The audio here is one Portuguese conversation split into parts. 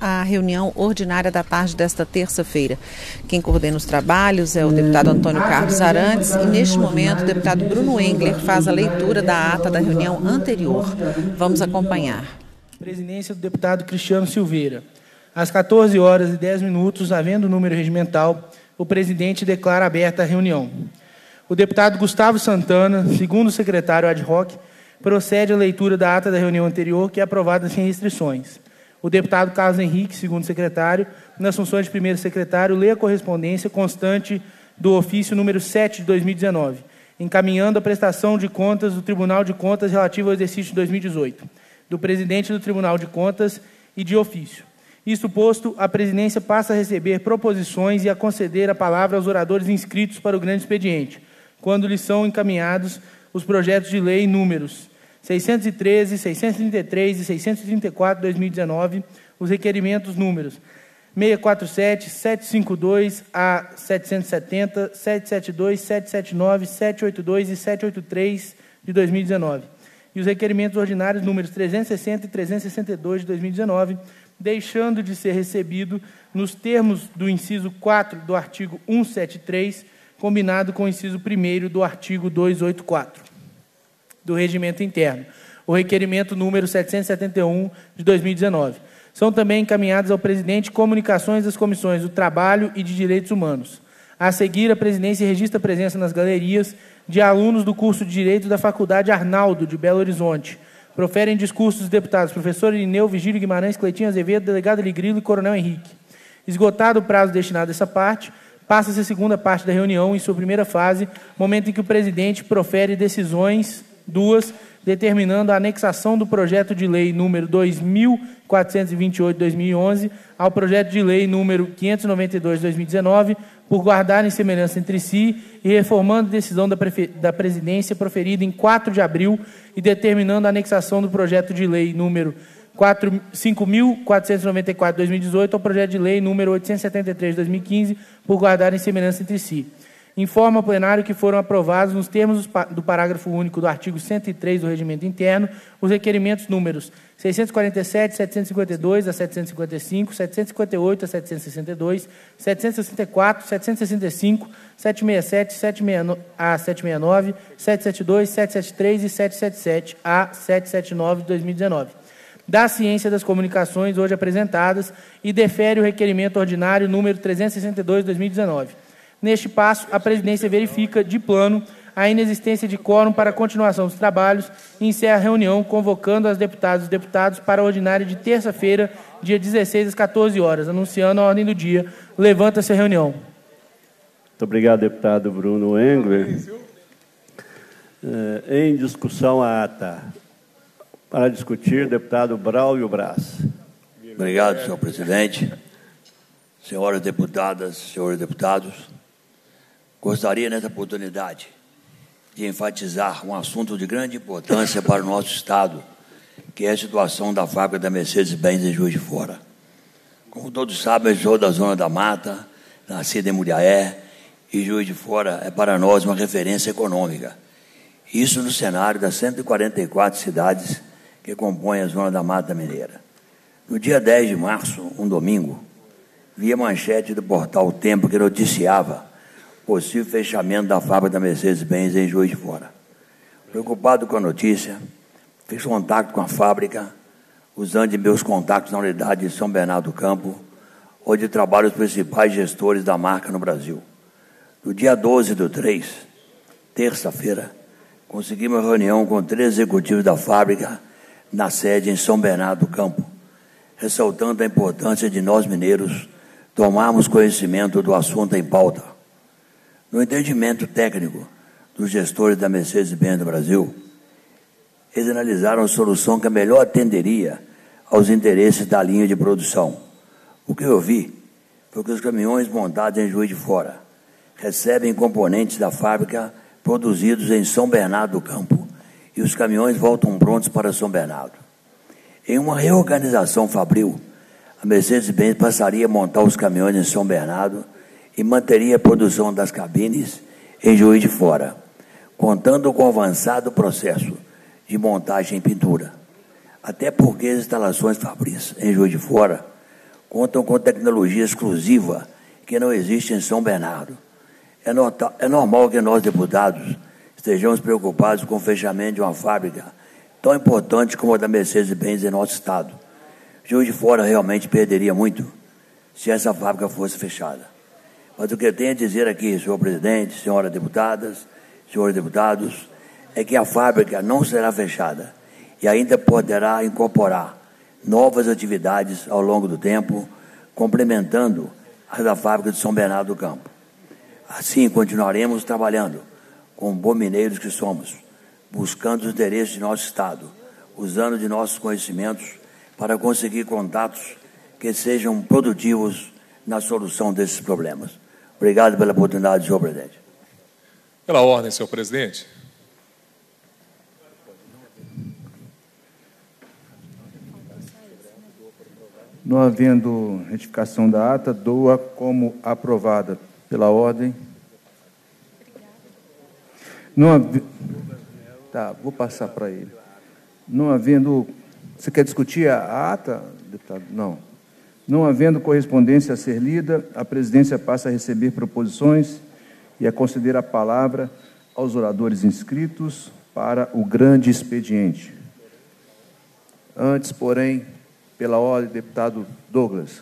A reunião ordinária da tarde desta terça-feira. Quem coordena os trabalhos é o deputado Antônio Carlos Arantes e, neste momento, o deputado Bruno Engler faz a leitura da ata da reunião anterior. Vamos acompanhar. Presidência do deputado Cristiano Silveira. Às 14h10, havendo número regimental, o presidente declara aberta a reunião. O deputado Gustavo Santana, segundo secretário ad hoc, procede à leitura da ata da reunião anterior, que é aprovada sem restrições. O deputado Carlos Henrique, segundo secretário, nas funções de primeiro secretário, lê a correspondência constante do ofício número 7 de 2019, encaminhando a prestação de contas do Tribunal de Contas relativo ao exercício de 2018, do presidente do Tribunal de Contas e de ofício. Isto posto, a presidência passa a receber proposições e a conceder a palavra aos oradores inscritos para o grande expediente, quando lhes são encaminhados os projetos de lei números 613, 633 e 634, 2019, os requerimentos números 647, 752 a 770, 772, 779, 782 e 783 de 2019, e os requerimentos ordinários números 360 e 362 de 2019, deixando de ser recebido nos termos do inciso 4 do artigo 173, combinado com o inciso 1º do artigo 284. Do Regimento Interno, o requerimento número 771, de 2019. São também encaminhadas ao presidente comunicações das comissões do Trabalho e de Direitos Humanos. A seguir, a presidência registra a presença nas galerias de alunos do curso de Direito da Faculdade Arnaldo, de Belo Horizonte. Proferem discursos os deputados professor Irineu, Vigílio Guimarães, Cleitinho Azevedo, delegado Ligrilo e coronel Henrique. Esgotado o prazo destinado a essa parte, passa-se a segunda parte da reunião, em sua primeira fase, momento em que o presidente profere decisões. Duas, determinando a anexação do projeto de lei número 2428/2011 ao projeto de lei número 592/2019, por guardarem semelhança entre si e reformando a decisão da presidência proferida em 4 de abril e determinando a anexação do projeto de lei número 5494/2018 ao projeto de lei número 873/2015, por guardarem semelhança entre si. Informa ao plenário que foram aprovados, nos termos do parágrafo único do artigo 103 do Regimento Interno, os requerimentos números 647, 752 a 755, 758 a 762, 764, 765, 767 a 769, 772, 773 e 777 a 779 de 2019. Dá ciência das comunicações hoje apresentadas e defere o requerimento ordinário número 362 de 2019. Neste passo, a presidência verifica, de plano, a inexistência de quórum para a continuação dos trabalhos e encerra a reunião convocando as deputadas e os deputados para a ordinária de terça-feira, dia 16, às 14h, anunciando a ordem do dia. Levanta-se a reunião. Muito obrigado, deputado Bruno Engler. Em discussão, a ata. Para discutir, deputado Braulio Braz. Obrigado, senhor presidente. Senhoras deputadas, senhores deputados, gostaria, nessa oportunidade, de enfatizar um assunto de grande importância para o nosso Estado, que é a situação da fábrica da Mercedes-Benz em Juiz de Fora. Como todos sabem, eu sou da Zona da Mata, nascido em Muriaé, e Juiz de Fora é para nós uma referência econômica. Isso no cenário das 144 cidades que compõem a Zona da Mata Mineira. No dia 10 de março, um domingo, vi a manchete do portal O Tempo que noticiava possível fechamento da fábrica da Mercedes-Benz em Juiz de Fora. Preocupado com a notícia, fiz contato com a fábrica, usando de meus contatos na unidade de São Bernardo do Campo, onde trabalham os principais gestores da marca no Brasil. No dia 12/3, terça-feira, consegui uma reunião com 3 executivos da fábrica na sede em São Bernardo do Campo, ressaltando a importância de nós mineiros tomarmos conhecimento do assunto em pauta. No entendimento técnico dos gestores da Mercedes-Benz do Brasil, eles analisaram a solução que melhor atenderia aos interesses da linha de produção. O que eu vi foi que os caminhões montados em Juiz de Fora recebem componentes da fábrica produzidos em São Bernardo do Campo e os caminhões voltam prontos para São Bernardo. Em uma reorganização fabril, a Mercedes-Benz passaria a montar os caminhões em São Bernardo e manteria a produção das cabines em Juiz de Fora, contando com o avançado processo de montagem e pintura. Até porque as instalações fabris em Juiz de Fora contam com tecnologia exclusiva que não existe em São Bernardo. É normal que nós, deputados, estejamos preocupados com o fechamento de uma fábrica tão importante como a da Mercedes-Benz em nosso estado. Juiz de Fora realmente perderia muito se essa fábrica fosse fechada. Mas o que eu tenho a dizer aqui, senhor presidente, senhoras deputadas, senhores deputados, é que a fábrica não será fechada e ainda poderá incorporar novas atividades ao longo do tempo, complementando as da fábrica de São Bernardo do Campo. Assim, continuaremos trabalhando como bons mineiros que somos, buscando os interesses de nosso estado, usando de nossos conhecimentos para conseguir contatos que sejam produtivos na solução desses problemas. Obrigado pela oportunidade, senhor presidente. Pela ordem, senhor presidente. Não havendo retificação da ata, dou-a como aprovada. Pela ordem. Vou passar para ele. Não havendo... Você quer discutir a ata, deputado? Não. Não havendo correspondência a ser lida, a presidência passa a receber proposições e a conceder a palavra aos oradores inscritos para o grande expediente. Antes, porém... Pela ordem, deputado Douglas.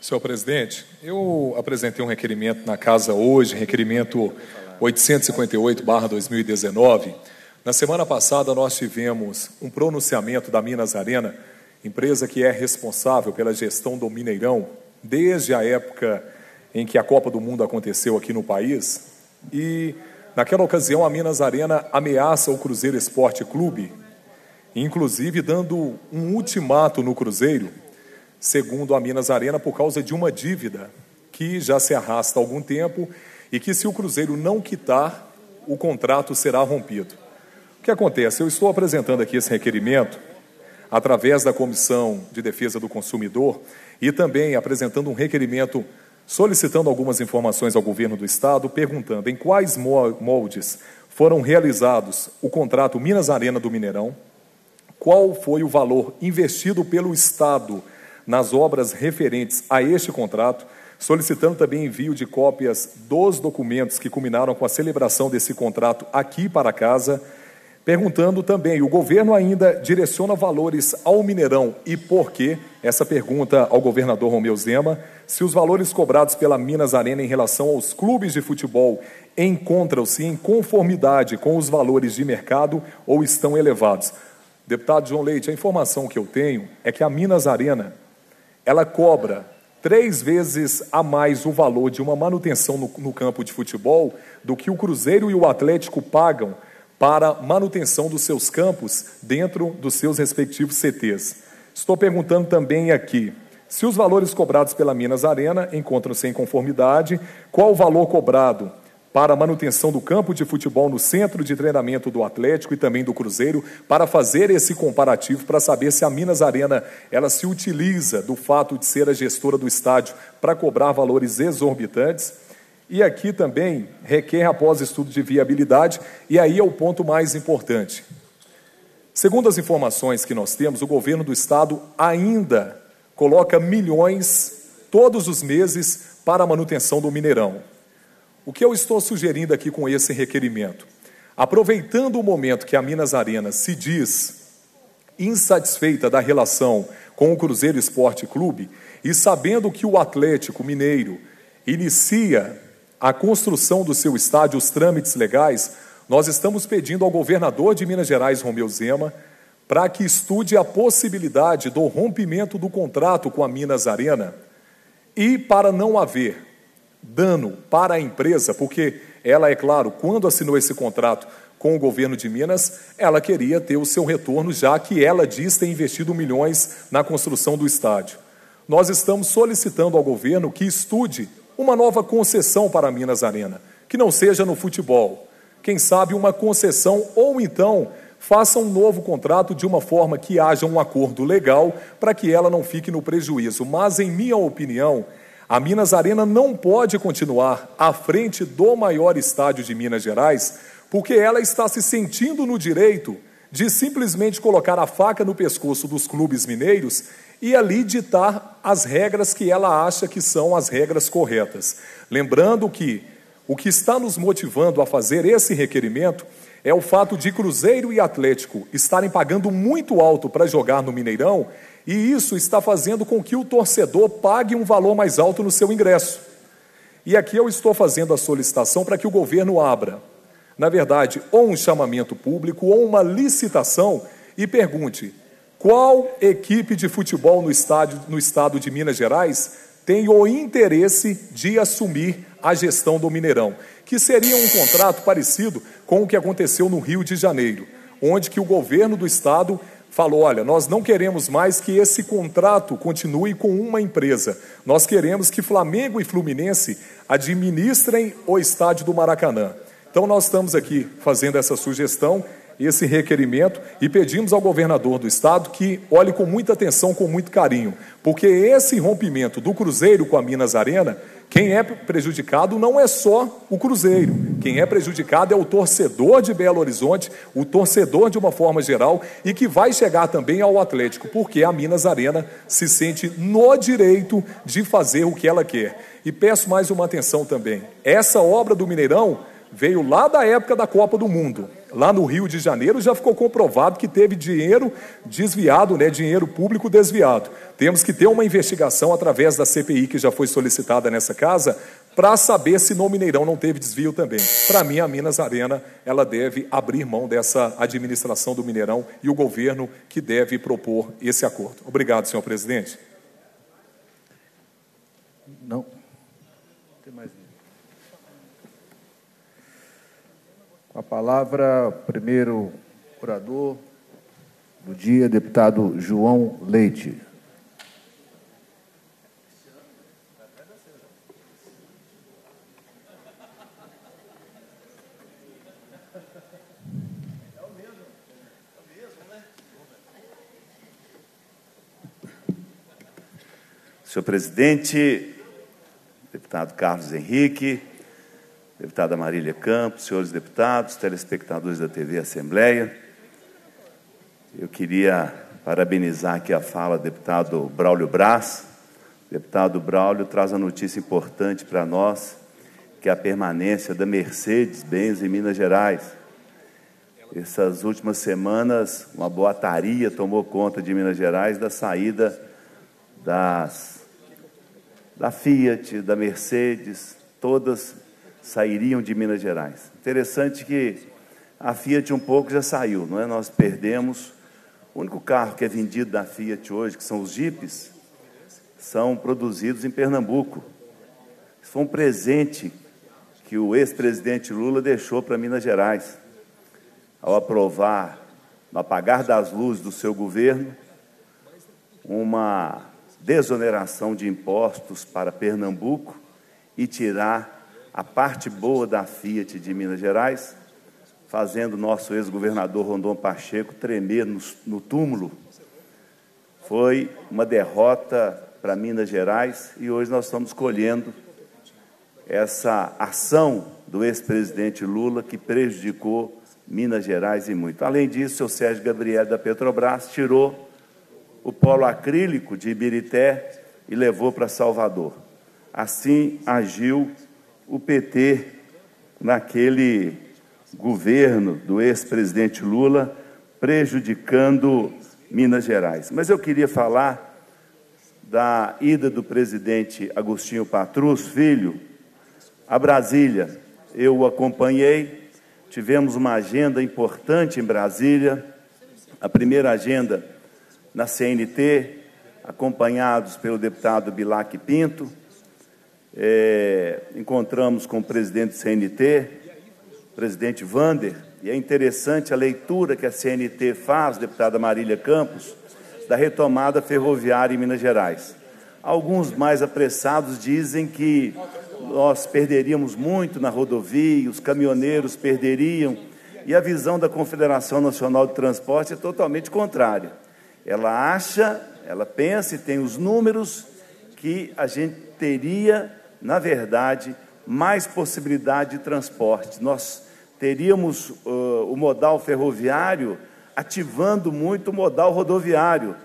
Senhor presidente, eu apresentei um requerimento na casa hoje, requerimento 858/2019. Na semana passada, nós tivemos um pronunciamento da Minas Arena, empresa que é responsável pela gestão do Mineirão, desde a época em que a Copa do Mundo aconteceu aqui no país. E, naquela ocasião, a Minas Arena ameaça o Cruzeiro Esporte Clube, inclusive dando um ultimato no Cruzeiro, segundo a Minas Arena, por causa de uma dívida que já se arrasta há algum tempo e que, se o Cruzeiro não quitar, o contrato será rompido. O que acontece? Eu estou apresentando aqui esse requerimento através da Comissão de Defesa do Consumidor e também apresentando um requerimento solicitando algumas informações ao governo do Estado, perguntando em quais moldes foram realizados o contrato Minas Arena do Mineirão, qual foi o valor investido pelo Estado nas obras referentes a este contrato, solicitando também envio de cópias dos documentos que culminaram com a celebração desse contrato aqui para casa, perguntando também, o governo ainda direciona valores ao Mineirão e por quê? Essa pergunta ao governador Romeu Zema, se os valores cobrados pela Minas Arena em relação aos clubes de futebol encontram-se em conformidade com os valores de mercado ou estão elevados. Deputado João Leite, a informação que eu tenho é que a Minas Arena, ela cobra 3 vezes a mais o valor de uma manutenção no campo de futebol do que o Cruzeiro e o Atlético pagam para manutenção dos seus campos dentro dos seus respectivos CTs. Estou perguntando também aqui, se os valores cobrados pela Minas Arena encontram-se em conformidade, qual o valor cobrado para a manutenção do campo de futebol no centro de treinamento do Atlético e também do Cruzeiro, para fazer esse comparativo, para saber se a Minas Arena ela se utiliza do fato de ser a gestora do estádio para cobrar valores exorbitantes. E aqui também requer após estudo de viabilidade, e aí é o ponto mais importante. Segundo as informações que nós temos, o governo do Estado ainda coloca milhões todos os meses para a manutenção do Mineirão. O que eu estou sugerindo aqui com esse requerimento? Aproveitando o momento que a Minas Arena se diz insatisfeita da relação com o Cruzeiro Esporte Clube e sabendo que o Atlético Mineiro inicia a construção do seu estádio, os trâmites legais, nós estamos pedindo ao governador de Minas Gerais, Romeu Zema, para que estude a possibilidade do rompimento do contrato com a Minas Arena e para não haver dano para a empresa, porque ela, é claro, quando assinou esse contrato com o governo de Minas, ela queria ter o seu retorno, já que ela diz ter investido milhões na construção do estádio. Nós estamos solicitando ao governo que estude uma nova concessão para a Minas Arena, que não seja no futebol. Quem sabe uma concessão, ou então faça um novo contrato de uma forma que haja um acordo legal para que ela não fique no prejuízo. Mas, em minha opinião, a Minas Arena não pode continuar à frente do maior estádio de Minas Gerais, porque ela está se sentindo no direito de simplesmente colocar a faca no pescoço dos clubes mineiros e ali ditar as regras que ela acha que são as regras corretas. Lembrando que o que está nos motivando a fazer esse requerimento é o fato de Cruzeiro e Atlético estarem pagando muito alto para jogar no Mineirão, e isso está fazendo com que o torcedor pague um valor mais alto no seu ingresso. E aqui eu estou fazendo a solicitação para que o governo abra, na verdade, ou um chamamento público, ou uma licitação, e pergunte: qual equipe de futebol no estado de Minas Gerais tem o interesse de assumir a gestão do Mineirão? Que seria um contrato parecido com o que aconteceu no Rio de Janeiro, onde que o governo do estado falou: olha, nós não queremos mais que esse contrato continue com uma empresa, nós queremos que Flamengo e Fluminense administrem o estádio do Maracanã. Então nós estamos aqui fazendo essa sugestão, esse requerimento, e pedimos ao governador do estado que olhe com muita atenção, com muito carinho, porque esse rompimento do Cruzeiro com a Minas Arena, quem é prejudicado não é só o Cruzeiro, quem é prejudicado é o torcedor de Belo Horizonte, o torcedor de uma forma geral, e que vai chegar também ao Atlético, porque a Minas Arena se sente no direito de fazer o que ela quer. E peço mais uma atenção também: essa obra do Mineirão veio lá da época da Copa do Mundo. Lá no Rio de Janeiro já ficou comprovado que teve dinheiro desviado, né? Dinheiro público desviado. Temos que ter uma investigação através da CPI, que já foi solicitada nessa casa, para saber se no Mineirão não teve desvio também. Para mim, a Minas Arena, ela deve abrir mão dessa administração do Mineirão, e o governo que deve propor esse acordo. Obrigado, senhor presidente. Não. Tem mais. Com a palavra, o primeiro orador do dia, deputado João Leite. Senhor presidente, deputado Carlos Henrique, deputada Marília Campos, senhores deputados, telespectadores da TV Assembleia, eu queria parabenizar aqui a fala do deputado Braulio Braz. O deputado Braulio traz a notícia importante para nós, que é a permanência da Mercedes-Benz em Minas Gerais. Essas últimas semanas, uma boataria tomou conta de Minas Gerais da saída da Fiat, da Mercedes, todas sairiam de Minas Gerais. Interessante que a Fiat um pouco já saiu, não é? Nós perdemos. O único carro que é vendido da Fiat hoje, que são os Jeeps, são produzidos em Pernambuco. Isso foi um presente que o ex-presidente Lula deixou para Minas Gerais, ao aprovar, no apagar das luzes do seu governo, uma desoneração de impostos para Pernambuco e tirar a parte boa da Fiat de Minas Gerais, fazendo nosso ex-governador Rondon Pacheco tremer no túmulo. Foi uma derrota para Minas Gerais, e hoje nós estamos colhendo essa ação do ex-presidente Lula, que prejudicou Minas Gerais e muito. Além disso, o seu Sérgio Gabriel da Petrobras tirou o polo acrílico de Ibirité e levou para Salvador. Assim agiu o PT naquele governo do ex-presidente Lula, prejudicando Minas Gerais. Mas eu queria falar da ida do presidente Agostinho Patrus Filho a Brasília. Eu o acompanhei, tivemos uma agenda importante em Brasília, a primeira agenda na CNT, acompanhados pelo deputado Bilac Pinto. Encontramos com o presidente do CNT, o presidente Vander, e é interessante a leitura que a CNT faz, deputada Marília Campos, da retomada ferroviária em Minas Gerais. Alguns mais apressados dizem que nós perderíamos muito na rodovia, os caminhoneiros perderiam, e a visão da Confederação Nacional de Transporte é totalmente contrária. Ela acha, ela pensa e tem os números que a gente teria, na verdade, mais possibilidade de transporte. Nós teríamos o modal ferroviário ativando muito o modal rodoviário,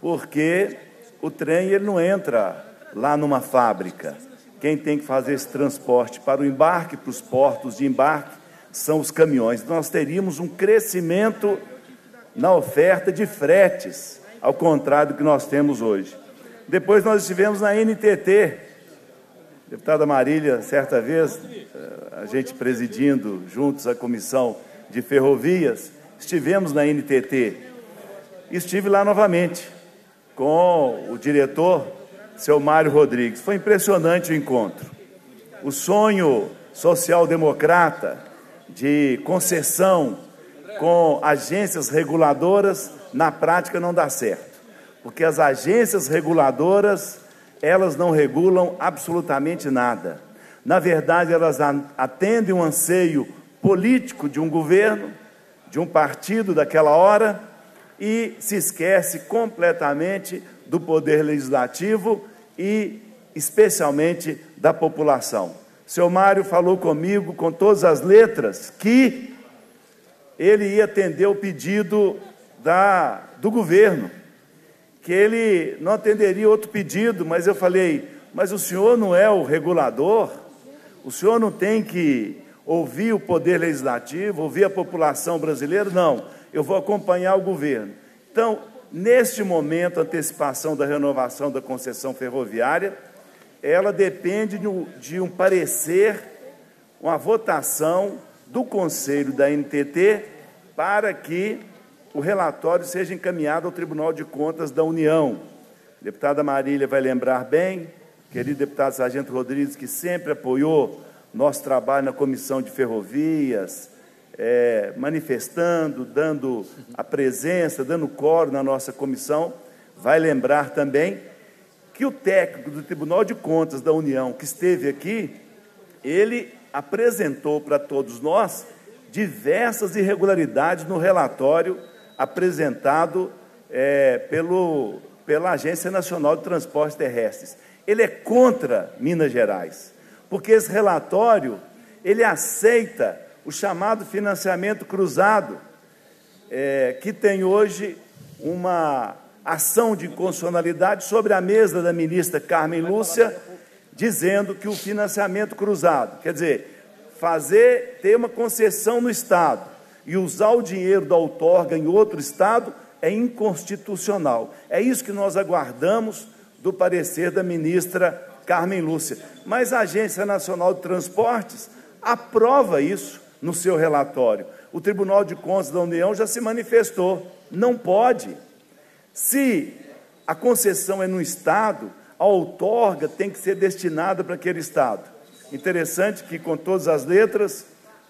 porque o trem ele não entra lá numa fábrica. Quem tem que fazer esse transporte para o embarque, para os portos de embarque, são os caminhões. Nós teríamos um crescimento na oferta de fretes, ao contrário do que nós temos hoje. Depois nós estivemos na NTT, deputada Marília, certa vez, a gente presidindo juntos a Comissão de Ferrovias, estivemos na NTT. Estive lá novamente com o diretor, seu Mário Rodrigues. Foi impressionante o encontro. O sonho social-democrata de concessão com agências reguladoras, na prática não dá certo, porque as agências reguladoras, elas não regulam absolutamente nada. Na verdade, elas atendem um anseio político de um governo, de um partido daquela hora, e se esquece completamente do poder legislativo e, especialmente, da população. Seu Mário falou comigo, com todas as letras, que ele ia atender o pedido do governo, que ele não atenderia outro pedido, mas eu falei, mas o senhor não é o regulador? O senhor não tem que ouvir o poder legislativo, ouvir a população brasileira? Não, eu vou acompanhar o governo. Então, neste momento, a antecipação da renovação da concessão ferroviária, ela depende de um parecer, uma votação do Conselho da NTT para que o relatório seja encaminhado ao Tribunal de Contas da União. A deputada Marília vai lembrar bem, querido deputado Sargento Rodrigues, que sempre apoiou nosso trabalho na Comissão de Ferrovias, manifestando, dando a presença, dando coro na nossa comissão, vai lembrar também que o técnico do Tribunal de Contas da União, que esteve aqui, ele apresentou para todos nós diversas irregularidades no relatório apresentado pela Agência Nacional de Transportes Terrestres. Ele é contra Minas Gerais, porque esse relatório, ele aceita o chamado financiamento cruzado, que tem hoje uma ação de inconstitucionalidade sobre a mesa da ministra Carmen Lúcia, dizendo que o financiamento cruzado, quer dizer, ter uma concessão no Estado e usar o dinheiro da outorga em outro Estado é inconstitucional. É isso que nós aguardamos do parecer da ministra Carmen Lúcia. Mas a Agência Nacional de Transportes aprova isso no seu relatório. O Tribunal de Contas da União já se manifestou. Não pode. Se a concessão é no Estado, a outorga tem que ser destinada para aquele Estado. Interessante que, com todas as letras,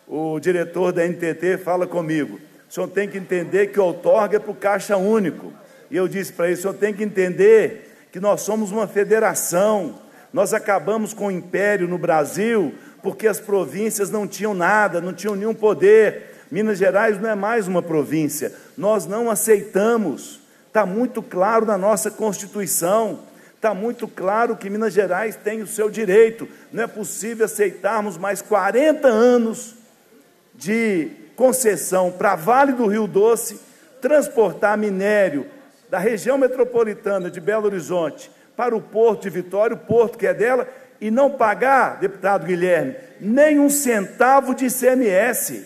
o diretor da NTT fala comigo. O senhor tem que entender que a outorga é para o Caixa Único. E eu disse para ele, o senhor tem que entender que nós somos uma federação. Nós acabamos com o império no Brasil porque as províncias não tinham nada, não tinham nenhum poder. Minas Gerais não é mais uma província. Nós não aceitamos. Está muito claro na nossa Constituição, está muito claro que Minas Gerais tem o seu direito. Não é possível aceitarmos mais 40 anos de concessão para Vale do Rio Doce, transportar minério da região metropolitana de Belo Horizonte para o Porto de Vitória, o porto que é dela, e não pagar, deputado Guilherme, nem um centavo de ICMS.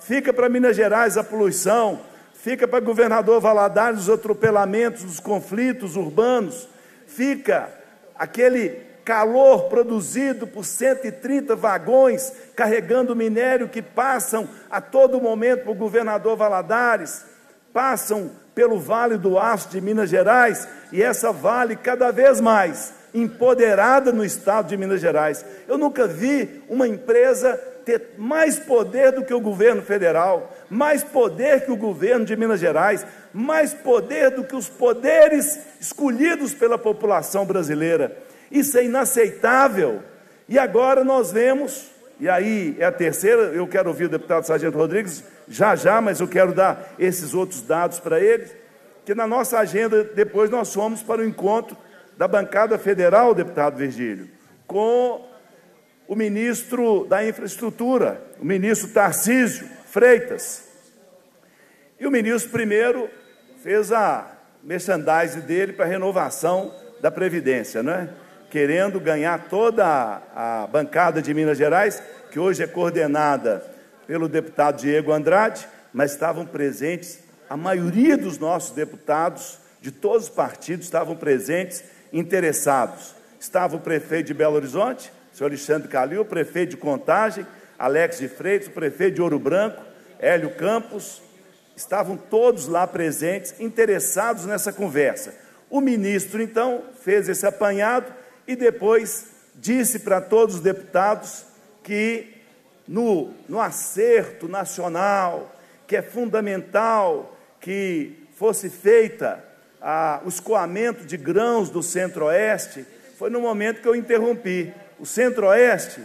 Fica para Minas Gerais a poluição, fica para o governador Valadares os atropelamentos, os conflitos urbanos, fica aquele calor produzido por 130 vagões carregando minério que passam a todo momento para o governador Valadares, passam pelo Vale do Aço de Minas Gerais, e essa Vale cada vez mais empoderada no Estado de Minas Gerais. Eu nunca vi uma empresa ter mais poder do que o governo federal, mais poder que o governo de Minas Gerais, mais poder do que os poderes escolhidos pela população brasileira. Isso é inaceitável. E agora nós vemos, e aí é a terceira, eu quero ouvir o deputado Sargento Rodrigues já, mas eu quero dar esses outros dados para ele, que na nossa agenda, depois nós fomos para o encontro da bancada federal, deputado Virgílio, com o ministro da Infraestrutura, o ministro Tarcísio Freitas. E o ministro primeiro fez a merchandising dele para a renovação da Previdência, não é? Querendo ganhar toda a bancada de Minas Gerais, que hoje é coordenada pelo deputado Diego Andrade, mas estavam presentes, a maioria dos nossos deputados, de todos os partidos, estavam presentes, interessados. Estava o prefeito de Belo Horizonte, o senhor Alexandre Calil, o prefeito de Contagem, Alex de Freitas, o prefeito de Ouro Branco, Hélio Campos, estavam todos lá presentes, interessados nessa conversa. O ministro, então, fez esse apanhado e depois disse para todos os deputados que no acerto nacional, que é fundamental que fosse feita o escoamento de grãos do Centro-Oeste, foi no momento que eu interrompi. O Centro-Oeste,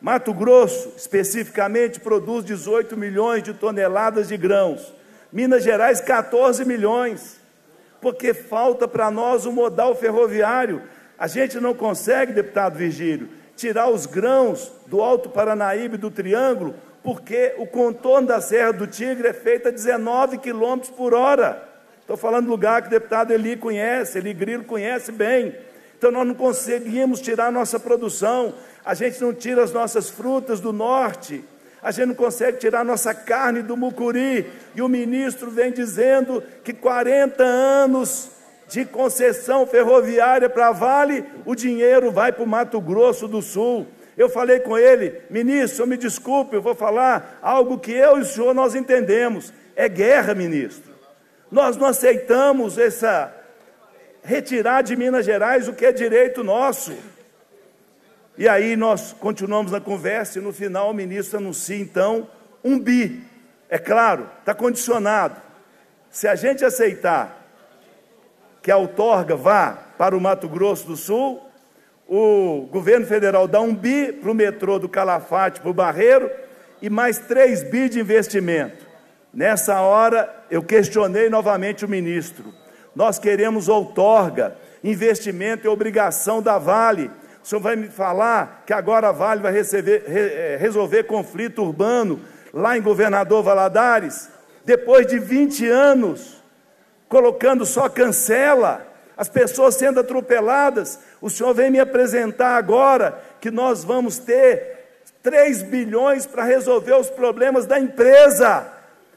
Mato Grosso, especificamente, produz 18 milhões de toneladas de grãos. Minas Gerais, 14 milhões, porque falta para nós o modal ferroviário. A gente não consegue, deputado Virgílio, tirar os grãos do Alto Paranaíba e do Triângulo, porque o contorno da Serra do Tigre é feito a 19 km por hora. Estou falando lugar que o deputado Eli conhece, Eli Grilo conhece bem. Então, nós não conseguimos tirar a nossa produção, a gente não tira as nossas frutas do norte, a gente não consegue tirar a nossa carne do Mucuri, e o ministro vem dizendo que 40 anos de concessão ferroviária para a Vale, o dinheiro vai para o Mato Grosso do Sul. Eu falei com ele, ministro, me desculpe, eu vou falar algo que eu e o senhor nós entendemos, é guerra, ministro. Nós não aceitamos essa... retirar de Minas Gerais o que é direito nosso. E aí nós continuamos na conversa e no final o ministro anuncia então um bi. É claro, está condicionado. Se a gente aceitar que a outorga vá para o Mato Grosso do Sul, o governo federal dá um bi para o metrô do Calafate, para o Barreiro, e mais 3 bi de investimento. Nessa hora eu questionei novamente o ministro. Nós queremos outorga, investimento e obrigação da Vale. O senhor vai me falar que agora a Vale vai resolver conflito urbano lá em Governador Valadares? Depois de 20 anos, colocando só cancela, as pessoas sendo atropeladas, o senhor vem me apresentar agora que nós vamos ter 3 bilhões para resolver os problemas da empresa.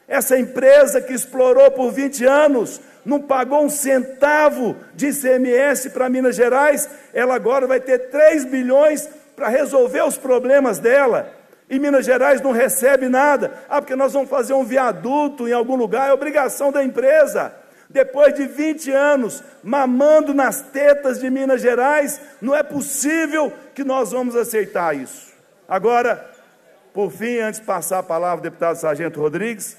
Essa empresa que explorou por 20 anos, não pagou um centavo de ICMS para Minas Gerais, ela agora vai ter 3 bilhões para resolver os problemas dela, e Minas Gerais não recebe nada, porque nós vamos fazer um viaduto em algum lugar, é obrigação da empresa. Depois de 20 anos, mamando nas tetas de Minas Gerais, não é possível que nós vamos aceitar isso. Agora, por fim, antes de passar a palavra ao deputado Sargento Rodrigues,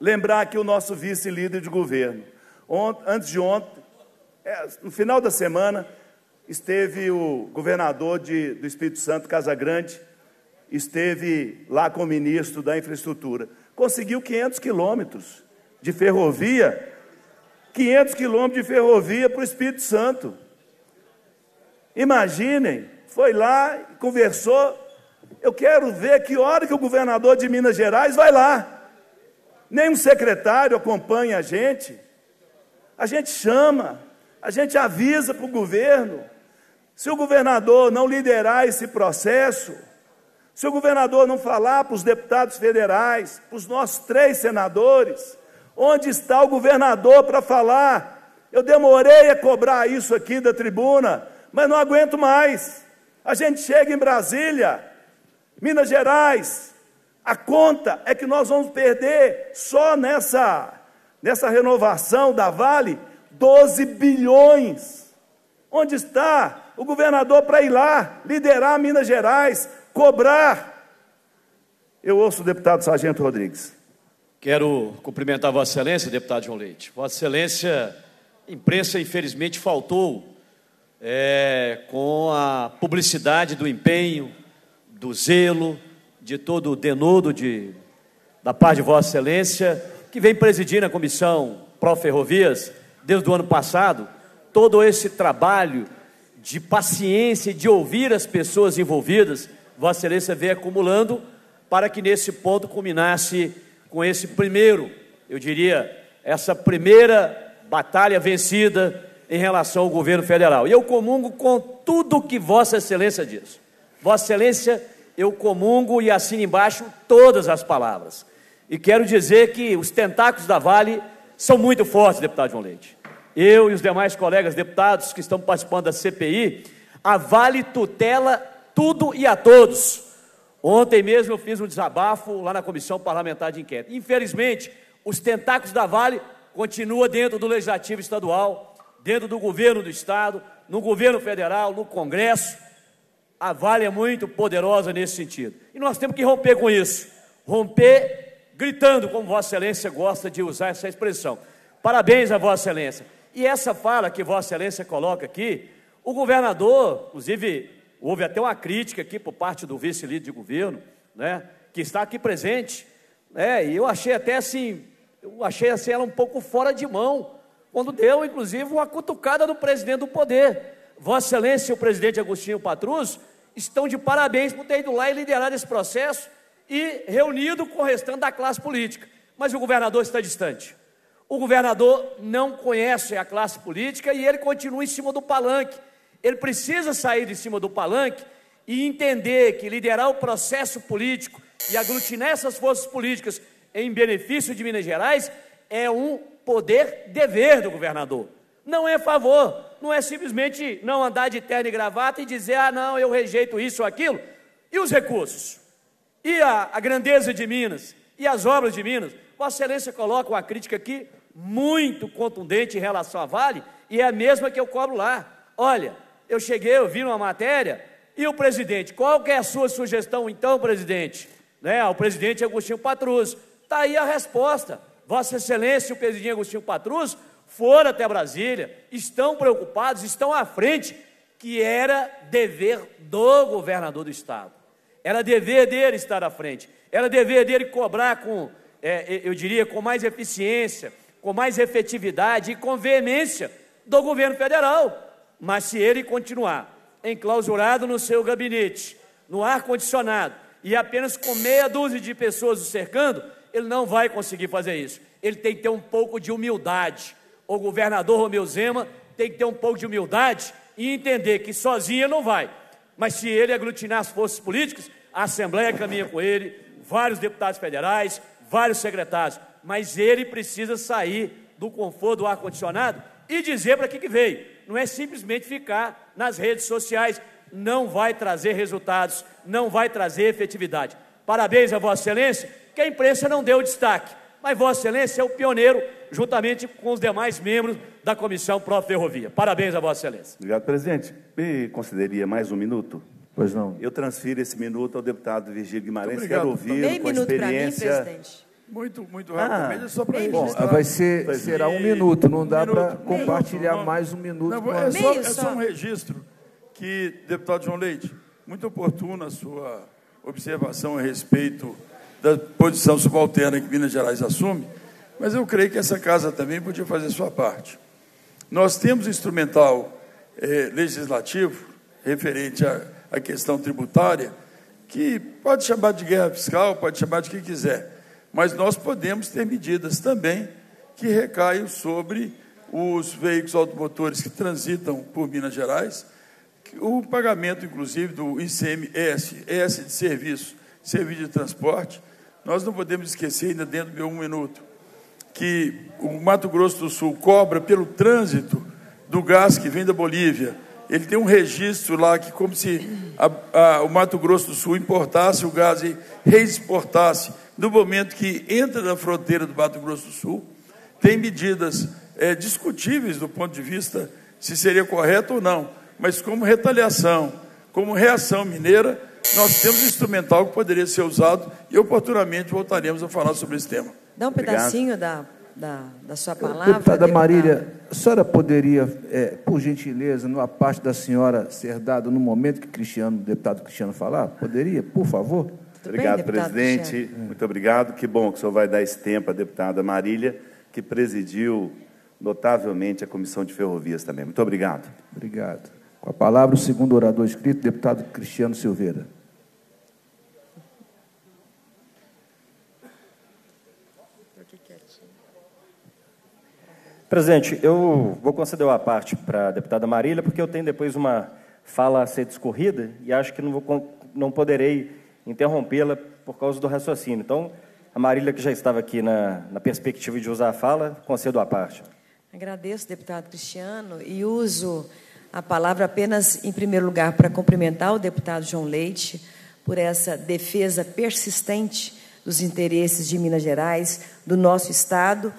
lembrar aqui o nosso vice-líder de governo. Antes de ontem, no final da semana, esteve o governador do Espírito Santo, Casagrande, esteve lá com o ministro da Infraestrutura. Conseguiu 500 quilômetros de ferrovia, 500 quilômetros de ferrovia para o Espírito Santo. Imaginem, foi lá, conversou, eu quero ver que hora que o governador de Minas Gerais vai lá. Nenhum secretário acompanha a gente chama, a gente avisa para o governo. Se o governador não liderar esse processo, se o governador não falar para os deputados federais, para os nossos 3 senadores, onde está o governador para falar? Eu demorei a cobrar isso aqui da tribuna, mas não aguento mais. A gente chega em Brasília, Minas Gerais... A conta é que nós vamos perder só nessa renovação da Vale 12 bilhões. Onde está o governador para ir lá, liderar Minas Gerais, cobrar? Eu ouço o deputado Sargento Rodrigues. Quero cumprimentar Vossa Excelência, deputado João Leite. Vossa Excelência, a imprensa infelizmente faltou com a publicidade do empenho, do zelo, de todo o denudo da parte de Vossa Excelência, que vem presidindo a Comissão Pró-Ferrovias desde o ano passado, todo esse trabalho de paciência, de ouvir as pessoas envolvidas, Vossa Excelência vem acumulando para que nesse ponto culminasse com essa primeira batalha vencida em relação ao governo federal. E eu comungo com tudo que Vossa Excelência diz. Vossa Excelência, eu comungo e assino embaixo todas as palavras. E quero dizer que os tentáculos da Vale são muito fortes, deputado João Leite. Eu e os demais colegas deputados que estão participando da CPI, a Vale tutela tudo e a todos. Ontem mesmo eu fiz um desabafo lá na Comissão Parlamentar de Inquérito. Infelizmente, os tentáculos da Vale continuam dentro do Legislativo Estadual, dentro do Governo do Estado, no Governo Federal, no Congresso. A Vale é muito poderosa nesse sentido. E nós temos que romper com isso. Romper gritando, como Vossa Excelência gosta de usar essa expressão. Parabéns a Vossa Excelência. E essa fala que Vossa Excelência coloca aqui, o governador, inclusive, houve até uma crítica aqui por parte do vice-líder de governo, né, que está aqui presente, né, e eu achei até assim, ela um pouco fora de mão, quando deu, inclusive, uma cutucada do presidente do poder. Vossa Excelência e o presidente Agostinho Patrus estão de parabéns por ter ido lá e liderado esse processo e reunido com o restante da classe política. Mas o governador está distante. O governador não conhece a classe política e ele continua em cima do palanque. Ele precisa sair de cima do palanque e entender que liderar o processo político e aglutinar essas forças políticas em benefício de Minas Gerais é um poder-dever do governador. Não é favor, não é simplesmente não andar de terno e gravata e dizer, ah, não, eu rejeito isso ou aquilo. E os recursos? E a grandeza de Minas? E as obras de Minas? Vossa Excelência coloca uma crítica aqui muito contundente em relação à Vale e é a mesma que eu cobro lá. Olha, eu cheguei, eu vi uma matéria, e o presidente, qual que é a sua sugestão então, presidente? Né, o presidente Agostinho Patrus. Está aí a resposta. Vossa Excelência e o presidente Agostinho Patrus foram até Brasília, estão preocupados, estão à frente, que era dever do governador do Estado. Era dever dele estar à frente, era dever dele cobrar com, eu diria, com mais eficiência, com mais efetividade e com veemência do governo federal. Mas se ele continuar enclausurado no seu gabinete, no ar-condicionado, e apenas com meia dúzia de pessoas o cercando, ele não vai conseguir fazer isso. Ele tem que ter um pouco de humildade. O governador Romeu Zema tem que ter um pouco de humildade e entender que sozinho ele não vai. Mas se ele aglutinar as forças políticas, a Assembleia caminha com ele, vários deputados federais, vários secretários. Mas ele precisa sair do conforto do ar-condicionado e dizer para que veio. Não é simplesmente ficar nas redes sociais, não vai trazer resultados, não vai trazer efetividade. Parabéns a Vossa Excelência, que a imprensa não deu destaque, mas Vossa Excelência é o pioneiro, juntamente com os demais membros da Comissão Pró-Ferrovia. Parabéns a Vossa Excelência. Obrigado, presidente. Me concederia mais um minuto? Pois não. Eu transfiro esse minuto ao deputado Virgílio Guimarães. Obrigado, quero ouvir com a experiência... Para mim, presidente. Muito rapidamente, só para registrar. Bom, será um minuto, não dá para compartilhar mais um minuto. Não, é só um registro que, deputado João Leite, muito oportuna a sua observação a respeito da posição subalterna que Minas Gerais assume, mas eu creio que essa casa também podia fazer sua parte. Nós temos um instrumental legislativo referente à questão tributária, que pode chamar de guerra fiscal, pode chamar de que quiser, mas nós podemos ter medidas também que recaiam sobre os veículos automotores que transitam por Minas Gerais, o pagamento, inclusive, do ICMS, ES de serviço de transporte. Nós não podemos esquecer, ainda dentro do meu um minuto, que o Mato Grosso do Sul cobra pelo trânsito do gás que vem da Bolívia. Ele tem um registro lá que como se o Mato Grosso do Sul importasse o gás e reexportasse. No momento que entra na fronteira do Mato Grosso do Sul, tem medidas discutíveis do ponto de vista se seria correto ou não, mas como retaliação, como reação mineira, nós temos um instrumental que poderia ser usado e oportunamente voltaremos a falar sobre esse tema. Dá um pedacinho da sua palavra. Deputada Marília, a senhora poderia, por gentileza, a parte da senhora ser dada no momento que o deputado Cristiano falar? Poderia, por favor? Tudo obrigado, bem, presidente. Michel. Muito obrigado. Que bom que o senhor vai dar esse tempo à deputada Marília, que presidiu notavelmente a Comissão de Ferrovias também. Muito obrigado. Obrigado. Com a palavra, o segundo orador escrito, deputado Cristiano Silveira. Presidente, eu vou conceder uma parte para a deputada Marília, porque eu tenho depois uma fala a ser discorrida e acho que não poderei interrompê-la por causa do raciocínio. Então, a Marília, que já estava aqui na perspectiva de usar a fala, concedo a parte. Agradeço, deputado Cristiano, e uso a palavra apenas, em primeiro lugar, para cumprimentar o deputado João Leite por essa defesa persistente dos interesses de Minas Gerais, do nosso Estado,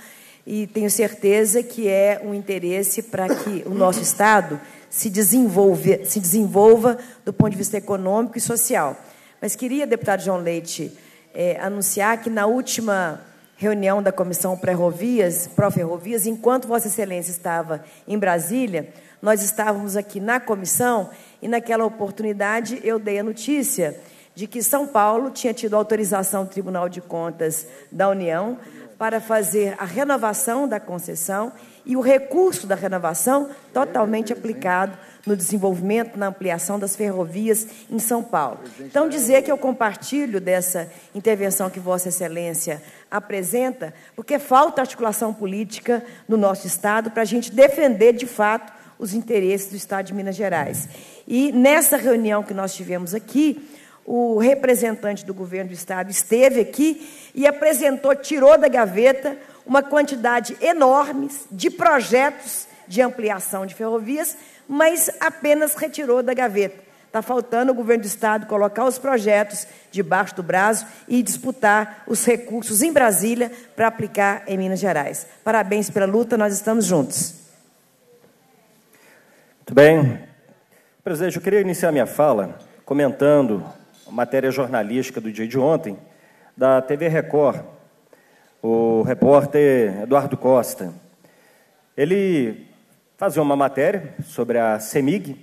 e tenho certeza que é um interesse para que o nosso Estado se desenvolva do ponto de vista econômico e social. Mas queria, deputado João Leite, anunciar que na última reunião da Comissão Pró-Ferrovias, enquanto Vossa Excelência estava em Brasília, nós estávamos aqui na comissão e, naquela oportunidade, eu dei a notícia de que São Paulo tinha tido autorização do Tribunal de Contas da União para fazer a renovação da concessão e o recurso da renovação totalmente aplicado no desenvolvimento, na ampliação das ferrovias em São Paulo. Então, dizer que eu compartilho dessa intervenção que Vossa Excelência apresenta, porque falta articulação política no nosso Estado para a gente defender, de fato, os interesses do Estado de Minas Gerais. E, nessa reunião que nós tivemos aqui, o representante do governo do Estado esteve aqui e apresentou, tirou da gaveta, uma quantidade enorme de projetos de ampliação de ferrovias, mas apenas retirou da gaveta. Está faltando o governo do Estado colocar os projetos debaixo do braço e disputar os recursos em Brasília para aplicar em Minas Gerais. Parabéns pela luta, nós estamos juntos. Muito bem. Presidente, eu queria iniciar minha fala comentando a matéria jornalística do dia de ontem da TV Record. O repórter Eduardo Costa, ele fazia uma matéria sobre a CEMIG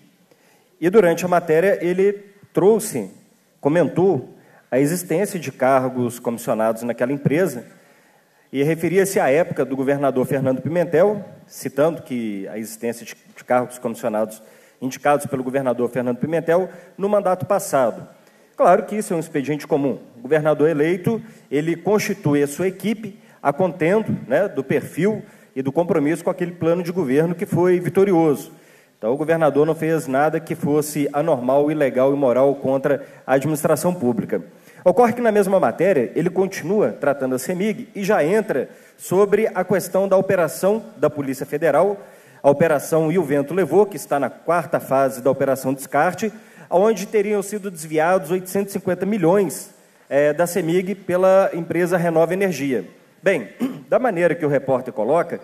e, durante a matéria, ele comentou a existência de cargos comissionados naquela empresa e referia-se à época do governador Fernando Pimentel, citando que a existência de cargos comissionados indicados pelo governador Fernando Pimentel no mandato passado. Claro que isso é um expediente comum. O governador eleito, ele constitui a sua equipe a contendo, né, do perfil e do compromisso com aquele plano de governo que foi vitorioso. Então, o governador não fez nada que fosse anormal, ilegal, imoral contra a administração pública. Ocorre que, na mesma matéria, ele continua tratando a CEMIG e já entra sobre a questão da operação da Polícia Federal, a operação E o Vento Levou, que está na quarta fase da operação Descarte, onde teriam sido desviados 850 milhões da CEMIG pela empresa Renova Energia. Bem, da maneira que o repórter coloca,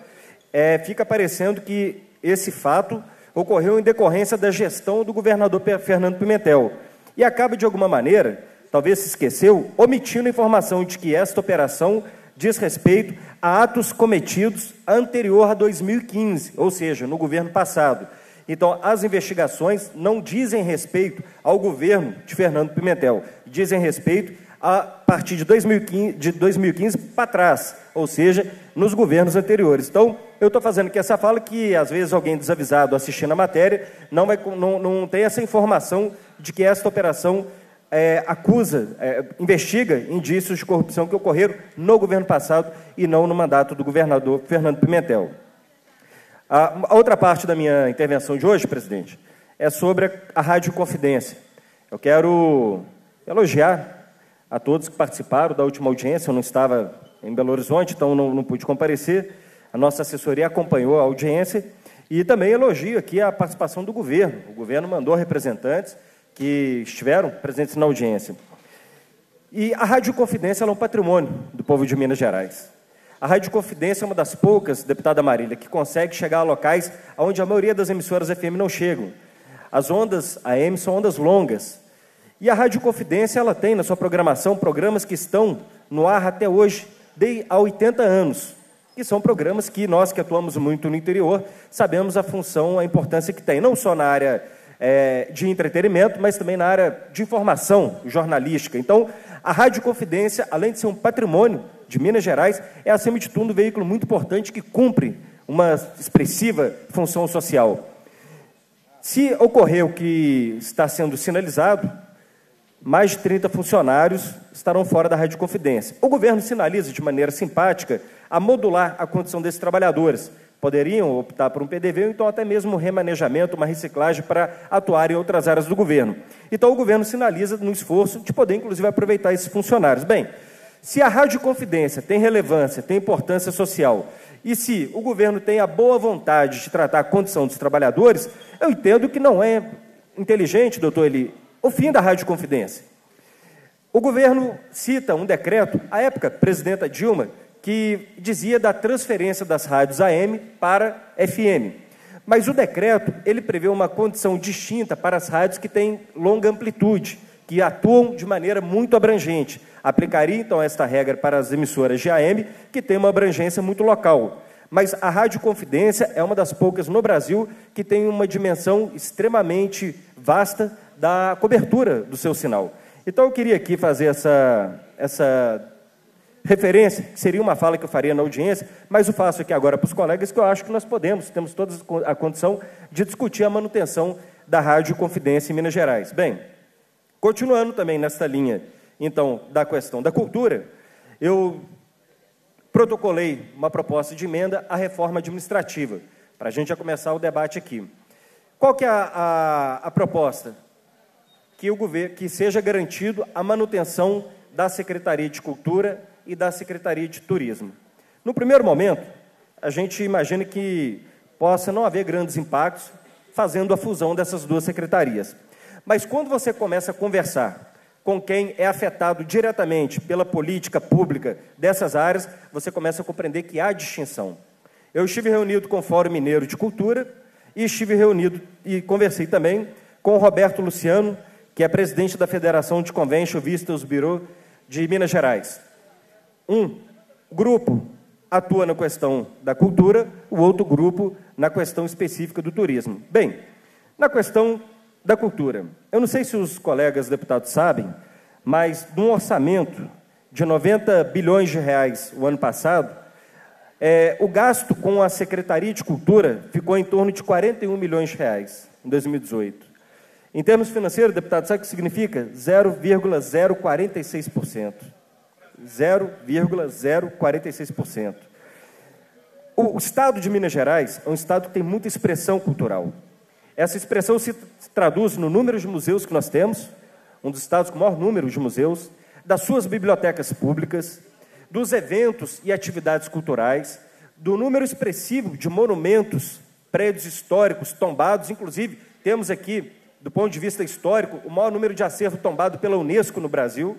fica parecendo que esse fato ocorreu em decorrência da gestão do governador Fernando Pimentel e acaba, de alguma maneira, talvez se esqueceu, omitindo a informação de que esta operação diz respeito a atos cometidos anterior a 2015, ou seja, no governo passado. Então, as investigações não dizem respeito ao governo de Fernando Pimentel, dizem respeito a partir de 2015 para trás, ou seja, nos governos anteriores. Então, eu estou fazendo aqui essa fala que, às vezes, alguém desavisado assistindo a matéria não tem essa informação de que esta operação investiga indícios de corrupção que ocorreram no governo passado e não no mandato do governador Fernando Pimentel. A outra parte da minha intervenção de hoje, presidente, é sobre a Rádio Confidência. Eu quero elogiar a todos que participaram da última audiência. Eu não estava em Belo Horizonte, então não pude comparecer. A nossa assessoria acompanhou a audiência e também elogio aqui a participação do governo. O governo mandou representantes que estiveram presentes na audiência. E a Rádio Confidência é um patrimônio do povo de Minas Gerais. A Rádio Confidência é uma das poucas, deputada Marília, que consegue chegar a locais onde a maioria das emissoras FM não chegam. As ondas AM são ondas longas. E a Rádio Confidência, ela tem na sua programação programas que estão no ar até hoje, há 80 anos. E são programas que nós, que atuamos muito no interior, sabemos a função, a importância que tem, não só na área de entretenimento, mas também na área de informação jornalística. Então, a Rádio Confidência, além de ser um patrimônio de Minas Gerais, é, acima de tudo, um veículo muito importante que cumpre uma expressiva função social. Se ocorrer o que está sendo sinalizado, mais de 30 funcionários estarão fora da Rádio Confidência. O governo sinaliza, de maneira simpática, a modular a condição desses trabalhadores, poderiam optar por um PDV, ou então até mesmo um remanejamento, uma reciclagem para atuar em outras áreas do governo. Então o governo sinaliza no esforço de poder, inclusive, aproveitar esses funcionários. Bem, se a Rádio Confidência tem relevância, tem importância social, e se o governo tem a boa vontade de tratar a condição dos trabalhadores, eu entendo que não é inteligente, doutor Eli, o fim da Rádio Confidência. O governo cita um decreto, à época, presidenta Dilma, que dizia da transferência das rádios AM para FM. Mas o decreto, ele prevê uma condição distinta para as rádios que têm longa amplitude, que atuam de maneira muito abrangente. Aplicaria, então, esta regra para as emissoras de AM, que têm uma abrangência muito local. Mas a Rádio Confidência é uma das poucas no Brasil que tem uma dimensão extremamente vasta da cobertura do seu sinal. Então, eu queria aqui fazer essa referência, que seria uma fala que eu faria na audiência, mas eu faço aqui agora para os colegas, que eu acho que nós temos toda a condição de discutir a manutenção da Rádio Confidência em Minas Gerais. Bem, continuando também nesta linha, então, da questão da cultura, eu protocolei uma proposta de emenda à reforma administrativa, para a gente já começar o debate aqui. Qual que é a proposta? Que o governo, que seja garantido a manutenção da Secretaria de Cultura e da Secretaria de Turismo. No primeiro momento, a gente imagina que possa não haver grandes impactos fazendo a fusão dessas duas secretarias. Mas quando você começa a conversar com quem é afetado diretamente pela política pública dessas áreas, você começa a compreender que há distinção. Eu estive reunido com o Fórum Mineiro de Cultura e estive reunido e conversei também com o Roberto Luciano, que é presidente da Federação de Convention Vistas Bureau de Minas Gerais. Um grupo atua na questão da cultura, o outro grupo na questão específica do turismo. Bem, na questão da cultura, eu não sei se os colegas deputados sabem, mas num orçamento de 90 bilhões de reais o ano passado, o gasto com a Secretaria de Cultura ficou em torno de 41 milhões de reais em 2018. Em termos financeiros, deputado, sabe o que significa? 0,046%. 0,046%. O estado de Minas Gerais é um estado que tem muita expressão cultural. Essa expressão se traduz no número de museus que nós temos, um dos estados com o maior número de museus, das suas bibliotecas públicas, dos eventos e atividades culturais, do número expressivo de monumentos, prédios históricos tombados, inclusive temos aqui, do ponto de vista histórico, o maior número de acervo tombado pela Unesco no Brasil.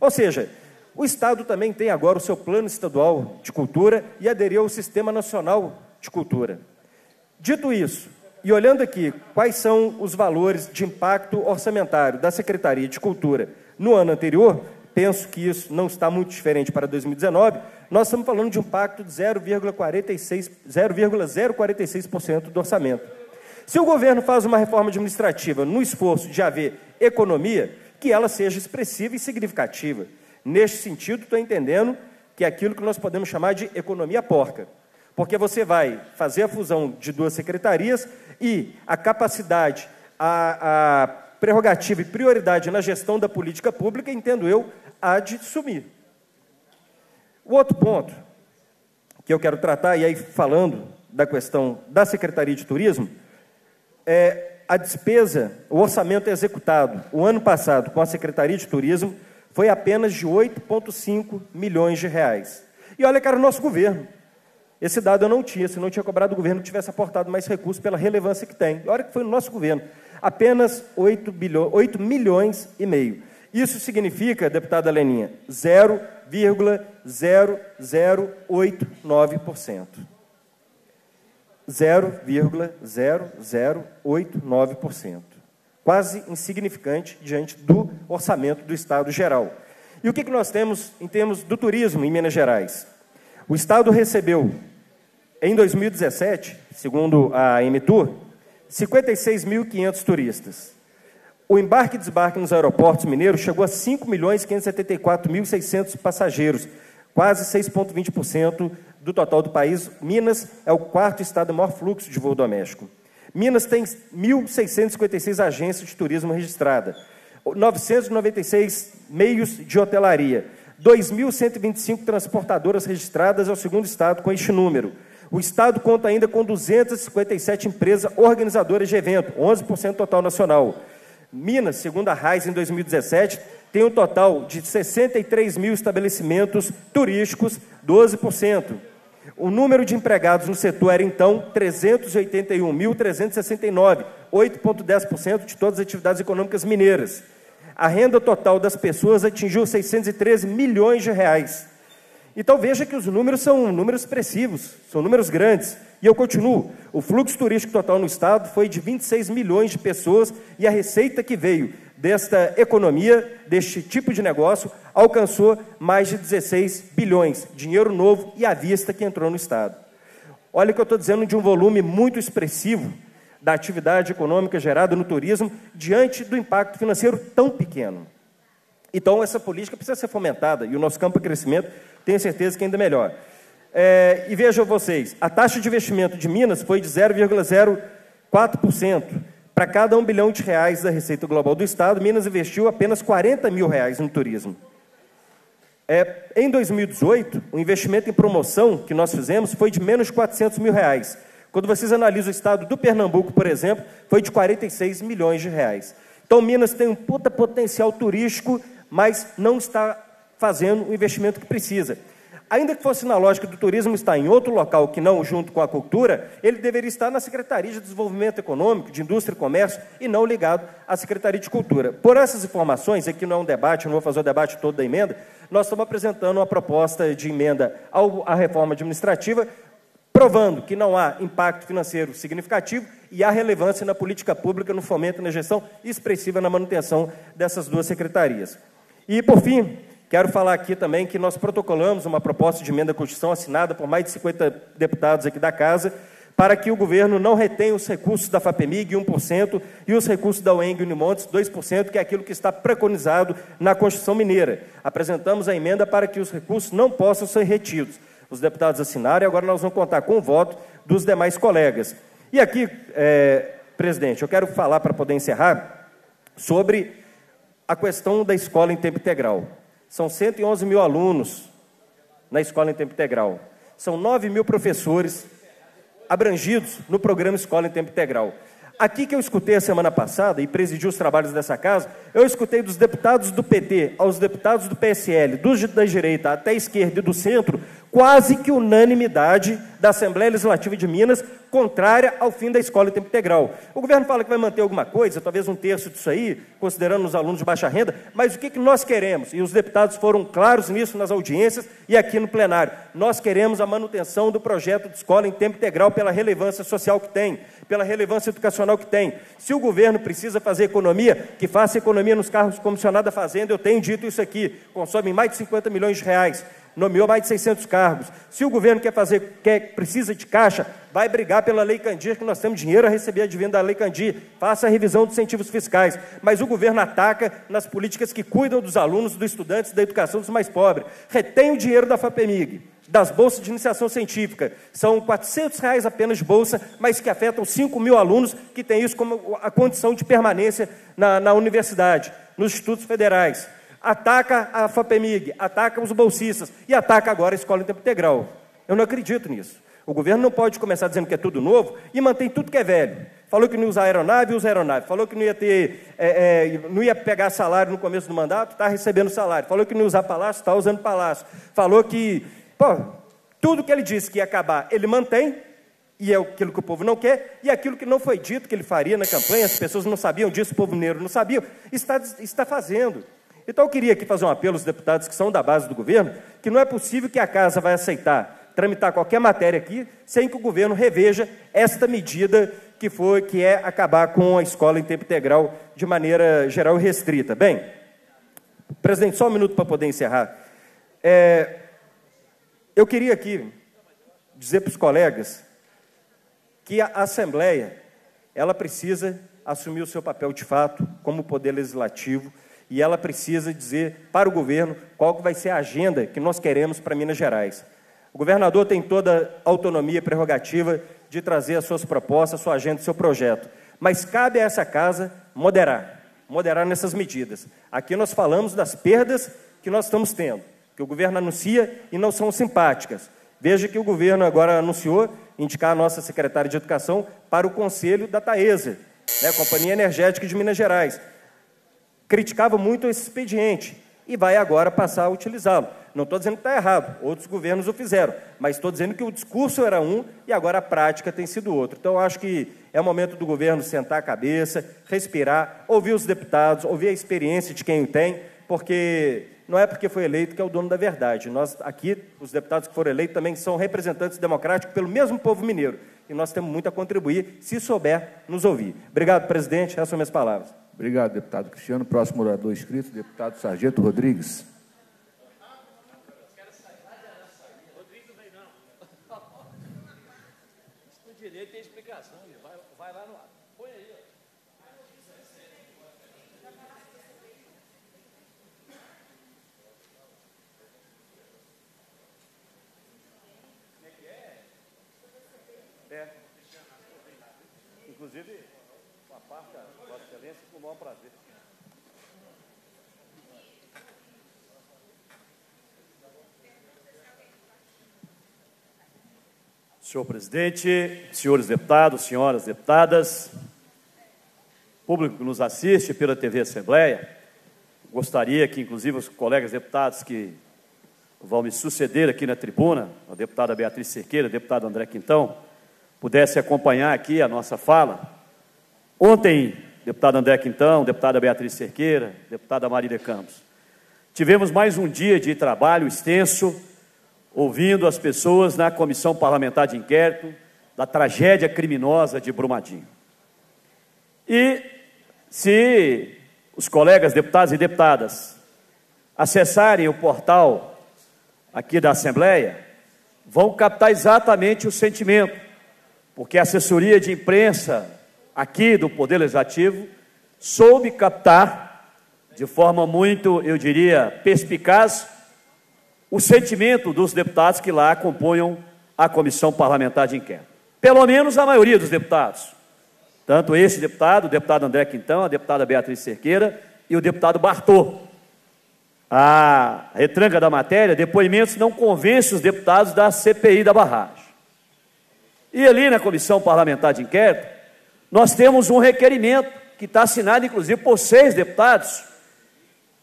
Ou seja, o Estado também tem agora o seu plano estadual de cultura e aderiu ao Sistema Nacional de Cultura. Dito isso, e olhando aqui quais são os valores de impacto orçamentário da Secretaria de Cultura no ano anterior, penso que isso não está muito diferente para 2019, nós estamos falando de um impacto de 0,046% do orçamento. Se o governo faz uma reforma administrativa no esforço de haver economia, que ela seja expressiva e significativa. Neste sentido, estou entendendo que é aquilo que nós podemos chamar de economia porca, porque você vai fazer a fusão de duas secretarias e a capacidade, a prerrogativa e prioridade na gestão da política pública, entendo eu, há de sumir. O outro ponto que eu quero tratar, e aí falando da questão da Secretaria de Turismo, a despesa, o orçamento executado o ano passado com a Secretaria de Turismo foi apenas de 8,5 milhões de reais. E olha que era o nosso governo. Esse dado eu não tinha, se não tinha cobrado o governo que tivesse aportado mais recursos pela relevância que tem. E olha que foi o nosso governo, apenas 8,5 milhões. Isso significa, deputada Leninha, 0,0089%. 0,0089%. Quase insignificante diante do orçamento do Estado geral. E o que nós temos em termos do turismo em Minas Gerais? O Estado recebeu, em 2017, segundo a AMTUR, 56.500 turistas. O embarque e desembarque nos aeroportos mineiros chegou a 5.574.600 passageiros, quase 6,20% do total do país. Minas é o quarto estado de maior fluxo de voo doméstico. Minas tem 1.656 agências de turismo registradas, 996 meios de hotelaria, 2.125 transportadoras registradas, é o segundo estado com este número, O Estado conta ainda com 257 empresas organizadoras de evento, 11% total nacional. Minas, segundo a Rais, em 2017, tem um total de 63 mil estabelecimentos turísticos, 12%. O número de empregados no setor era, então, 381.369, 8,10% de todas as atividades econômicas mineiras. A renda total das pessoas atingiu 613 milhões de reais. Então, veja que os números são números expressivos, são números grandes. E eu continuo. O fluxo turístico total no Estado foi de 26 milhões de pessoas e a receita que veio desta economia, deste tipo de negócio, alcançou mais de 16 bilhões. Dinheiro novo e à vista que entrou no Estado. Olha o que eu estou dizendo de um volume muito expressivo da atividade econômica gerada no turismo diante do impacto financeiro tão pequeno. Então, essa política precisa ser fomentada e o nosso campo de crescimento, tenho certeza que ainda melhor. E vejam vocês, a taxa de investimento de Minas foi de 0,04%. Para cada R$1 bilhão da receita global do Estado, Minas investiu apenas R$40 mil no turismo. Em 2018, o investimento em promoção que nós fizemos foi de menos de R$400 mil. Quando vocês analisam o Estado do Pernambuco, por exemplo, foi de R$46 milhões. Então, Minas tem um puta potencial turístico, mas não está fazendo o investimento que precisa. Ainda que fosse na lógica do turismo estar em outro local que não junto com a cultura, ele deveria estar na Secretaria de Desenvolvimento Econômico, de Indústria e Comércio, e não ligado à Secretaria de Cultura. Por essas informações, aqui não é um debate, eu não vou fazer o debate todo da emenda, nós estamos apresentando uma proposta de emenda à reforma administrativa, provando que não há impacto financeiro significativo e há relevância na política pública, no fomento e na gestão expressiva na manutenção dessas duas secretarias. E, por fim, quero falar aqui também que nós protocolamos uma proposta de emenda à Constituição assinada por mais de 50 deputados aqui da Casa para que o governo não retenha os recursos da FAPEMIG, 1%, e os recursos da UENG e Unimontes, 2%, que é aquilo que está preconizado na Constituição Mineira. Apresentamos a emenda para que os recursos não possam ser retidos. Os deputados assinaram e agora nós vamos contar com o voto dos demais colegas. E aqui, presidente, eu quero falar, para poder encerrar, sobre a questão da escola em tempo integral. São 111 mil alunos na escola em tempo integral. São 9 mil professores abrangidos no programa Escola em Tempo Integral. Aqui que eu escutei a semana passada, e presidi os trabalhos dessa casa, eu escutei dos deputados do PT aos deputados do PSL, dos da direita até a esquerda e do centro, quase que unanimidade da Assembleia Legislativa de Minas, contrária ao fim da escola em tempo integral. O governo fala que vai manter alguma coisa, talvez 1/3 disso aí, considerando os alunos de baixa renda, mas o que nós queremos? E os deputados foram claros nisso nas audiências e aqui no plenário. Nós queremos a manutenção do projeto de escola em tempo integral pela relevância social que tem, pela relevância educacional que tem. Se o governo precisa fazer economia, que faça economia nos carros comissionados da Fazenda, eu tenho dito isso aqui, consome mais de 50 milhões de reais, nomeou mais de 600 cargos. Se o governo precisa de caixa, vai brigar pela Lei Candir, que nós temos dinheiro a receber a dívida da Lei Candir, faça a revisão dos incentivos fiscais, mas o governo ataca nas políticas que cuidam dos alunos, dos estudantes, da educação dos mais pobres. Retém o dinheiro da FAPEMIG, das bolsas de iniciação científica. São R$400 apenas de bolsa, mas que afetam 5 mil alunos que têm isso como a condição de permanência na universidade, nos institutos federais. Ataca a FAPEMIG, ataca os bolsistas e ataca agora a escola em tempo integral. Eu não acredito nisso. O governo não pode começar dizendo que é tudo novo e mantém tudo que é velho. Falou que não ia usar aeronave, usa aeronave. Falou que não ia ter, não ia pegar salário no começo do mandato, está recebendo salário. Falou que não ia usar palácio, está usando palácio. Falou que, tudo que ele disse que ia acabar, ele mantém, e é aquilo que o povo não quer, e aquilo que não foi dito que ele faria na campanha, as pessoas não sabiam disso, o povo mineiro não sabia, está fazendo. Então, eu queria aqui fazer um apelo aos deputados que são da base do governo, que não é possível que a Casa vai aceitar tramitar qualquer matéria aqui sem que o governo reveja esta medida que é acabar com a escola em tempo integral de maneira geral e restrita. Bem, presidente, só um minuto para poder encerrar. Eu queria aqui dizer para os colegas que a Assembleia, ela precisa assumir o seu papel de fato como poder legislativo, e ela precisa dizer para o governo qual que vai ser a agenda que nós queremos para Minas Gerais. O governador tem toda a autonomia e prerrogativa de trazer as suas propostas, a sua agenda, o seu projeto. Mas cabe a essa casa moderar nessas medidas. Aqui nós falamos das perdas que nós estamos tendo, que o governo anuncia e não são simpáticas. Veja que o governo agora anunciou indicar a nossa secretária de Educação para o Conselho da Taesa, né, Companhia Energética de Minas Gerais. Criticava muito esse expediente e vai agora passar a utilizá-lo. Não estou dizendo que está errado, outros governos o fizeram, mas estou dizendo que o discurso era um e agora a prática tem sido outro. Então, acho que é o momento do governo sentar a cabeça, respirar, ouvir os deputados, ouvir a experiência de quem o tem, porque não é porque foi eleito que é o dono da verdade. Nós aqui, os deputados que foram eleitos também são representantes democráticos pelo mesmo povo mineiro, e nós temos muito a contribuir, se souber nos ouvir. Obrigado, presidente. Essas são minhas palavras. Obrigado, deputado Cristiano. Próximo orador inscrito, deputado Sargento Rodrigues. Inclusive, a parte, Vossa Excelência, com o maior prazer. Senhor presidente, senhores deputados, senhoras deputadas, público que nos assiste pela TV Assembleia, gostaria que, inclusive, os colegas deputados que vão me suceder aqui na tribuna, a deputada Beatriz Cerqueira, o deputado André Quintão, pudesse acompanhar aqui a nossa fala. Ontem, deputado André Quintão, deputada Beatriz Cerqueira, deputada Marília Campos, tivemos mais um dia de trabalho extenso, ouvindo as pessoas na Comissão Parlamentar de Inquérito da tragédia criminosa de Brumadinho. E se os colegas deputados e deputadas acessarem o portal aqui da Assembleia, vão captar exatamente o sentimento, porque a assessoria de imprensa aqui do Poder Legislativo soube captar de forma muito, eu diria, perspicaz, o sentimento dos deputados que lá acompanham a Comissão Parlamentar de Inquérito. Pelo menos a maioria dos deputados. Tanto esse deputado, o deputado André Quintão, a deputada Beatriz Cerqueira e o deputado Bartô. A retranca da matéria, depoimentos não convence os deputados da CPI da barragem. E ali na Comissão Parlamentar de Inquérito, nós temos um requerimento que está assinado, inclusive, por 6 deputados,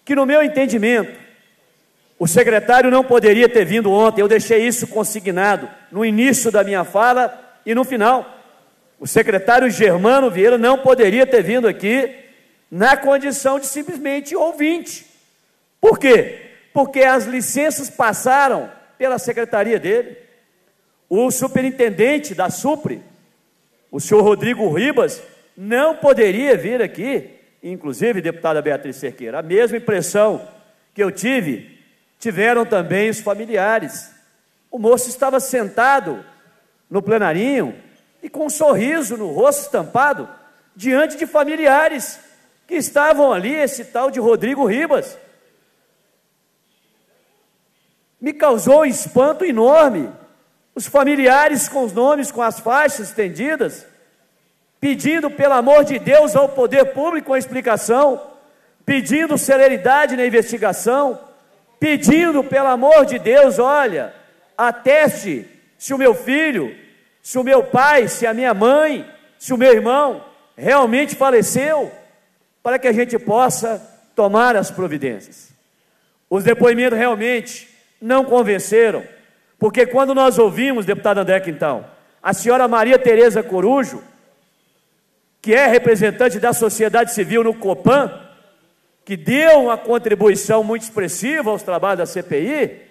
que, no meu entendimento, o secretário não poderia ter vindo ontem. Eu deixei isso consignado no início da minha fala e no final. O secretário Germano Vieira não poderia ter vindo aqui na condição de simplesmente ouvinte. Por quê? Porque as licenças passaram pela secretaria dele. O superintendente da SUPRE, o senhor Rodrigo Ribas, não poderia vir aqui, inclusive, deputada Beatriz Cerqueira. A mesma impressão que eu tive, tiveram também os familiares. O moço estava sentado no plenarinho e com um sorriso no rosto estampado diante de familiares que estavam ali, esse tal de Rodrigo Ribas. Me causou um espanto enorme. Os familiares com os nomes, com as faixas estendidas, pedindo, pelo amor de Deus, ao poder público uma explicação, pedindo celeridade na investigação, pedindo, pelo amor de Deus, olha, ateste se o meu filho, se o meu pai, se a minha mãe, se o meu irmão realmente faleceu, para que a gente possa tomar as providências. Os depoimentos realmente não convenceram. Porque quando nós ouvimos, deputado André Quintão, a senhora Maria Tereza Corujo, que é representante da sociedade civil no Copan, que deu uma contribuição muito expressiva aos trabalhos da CPI,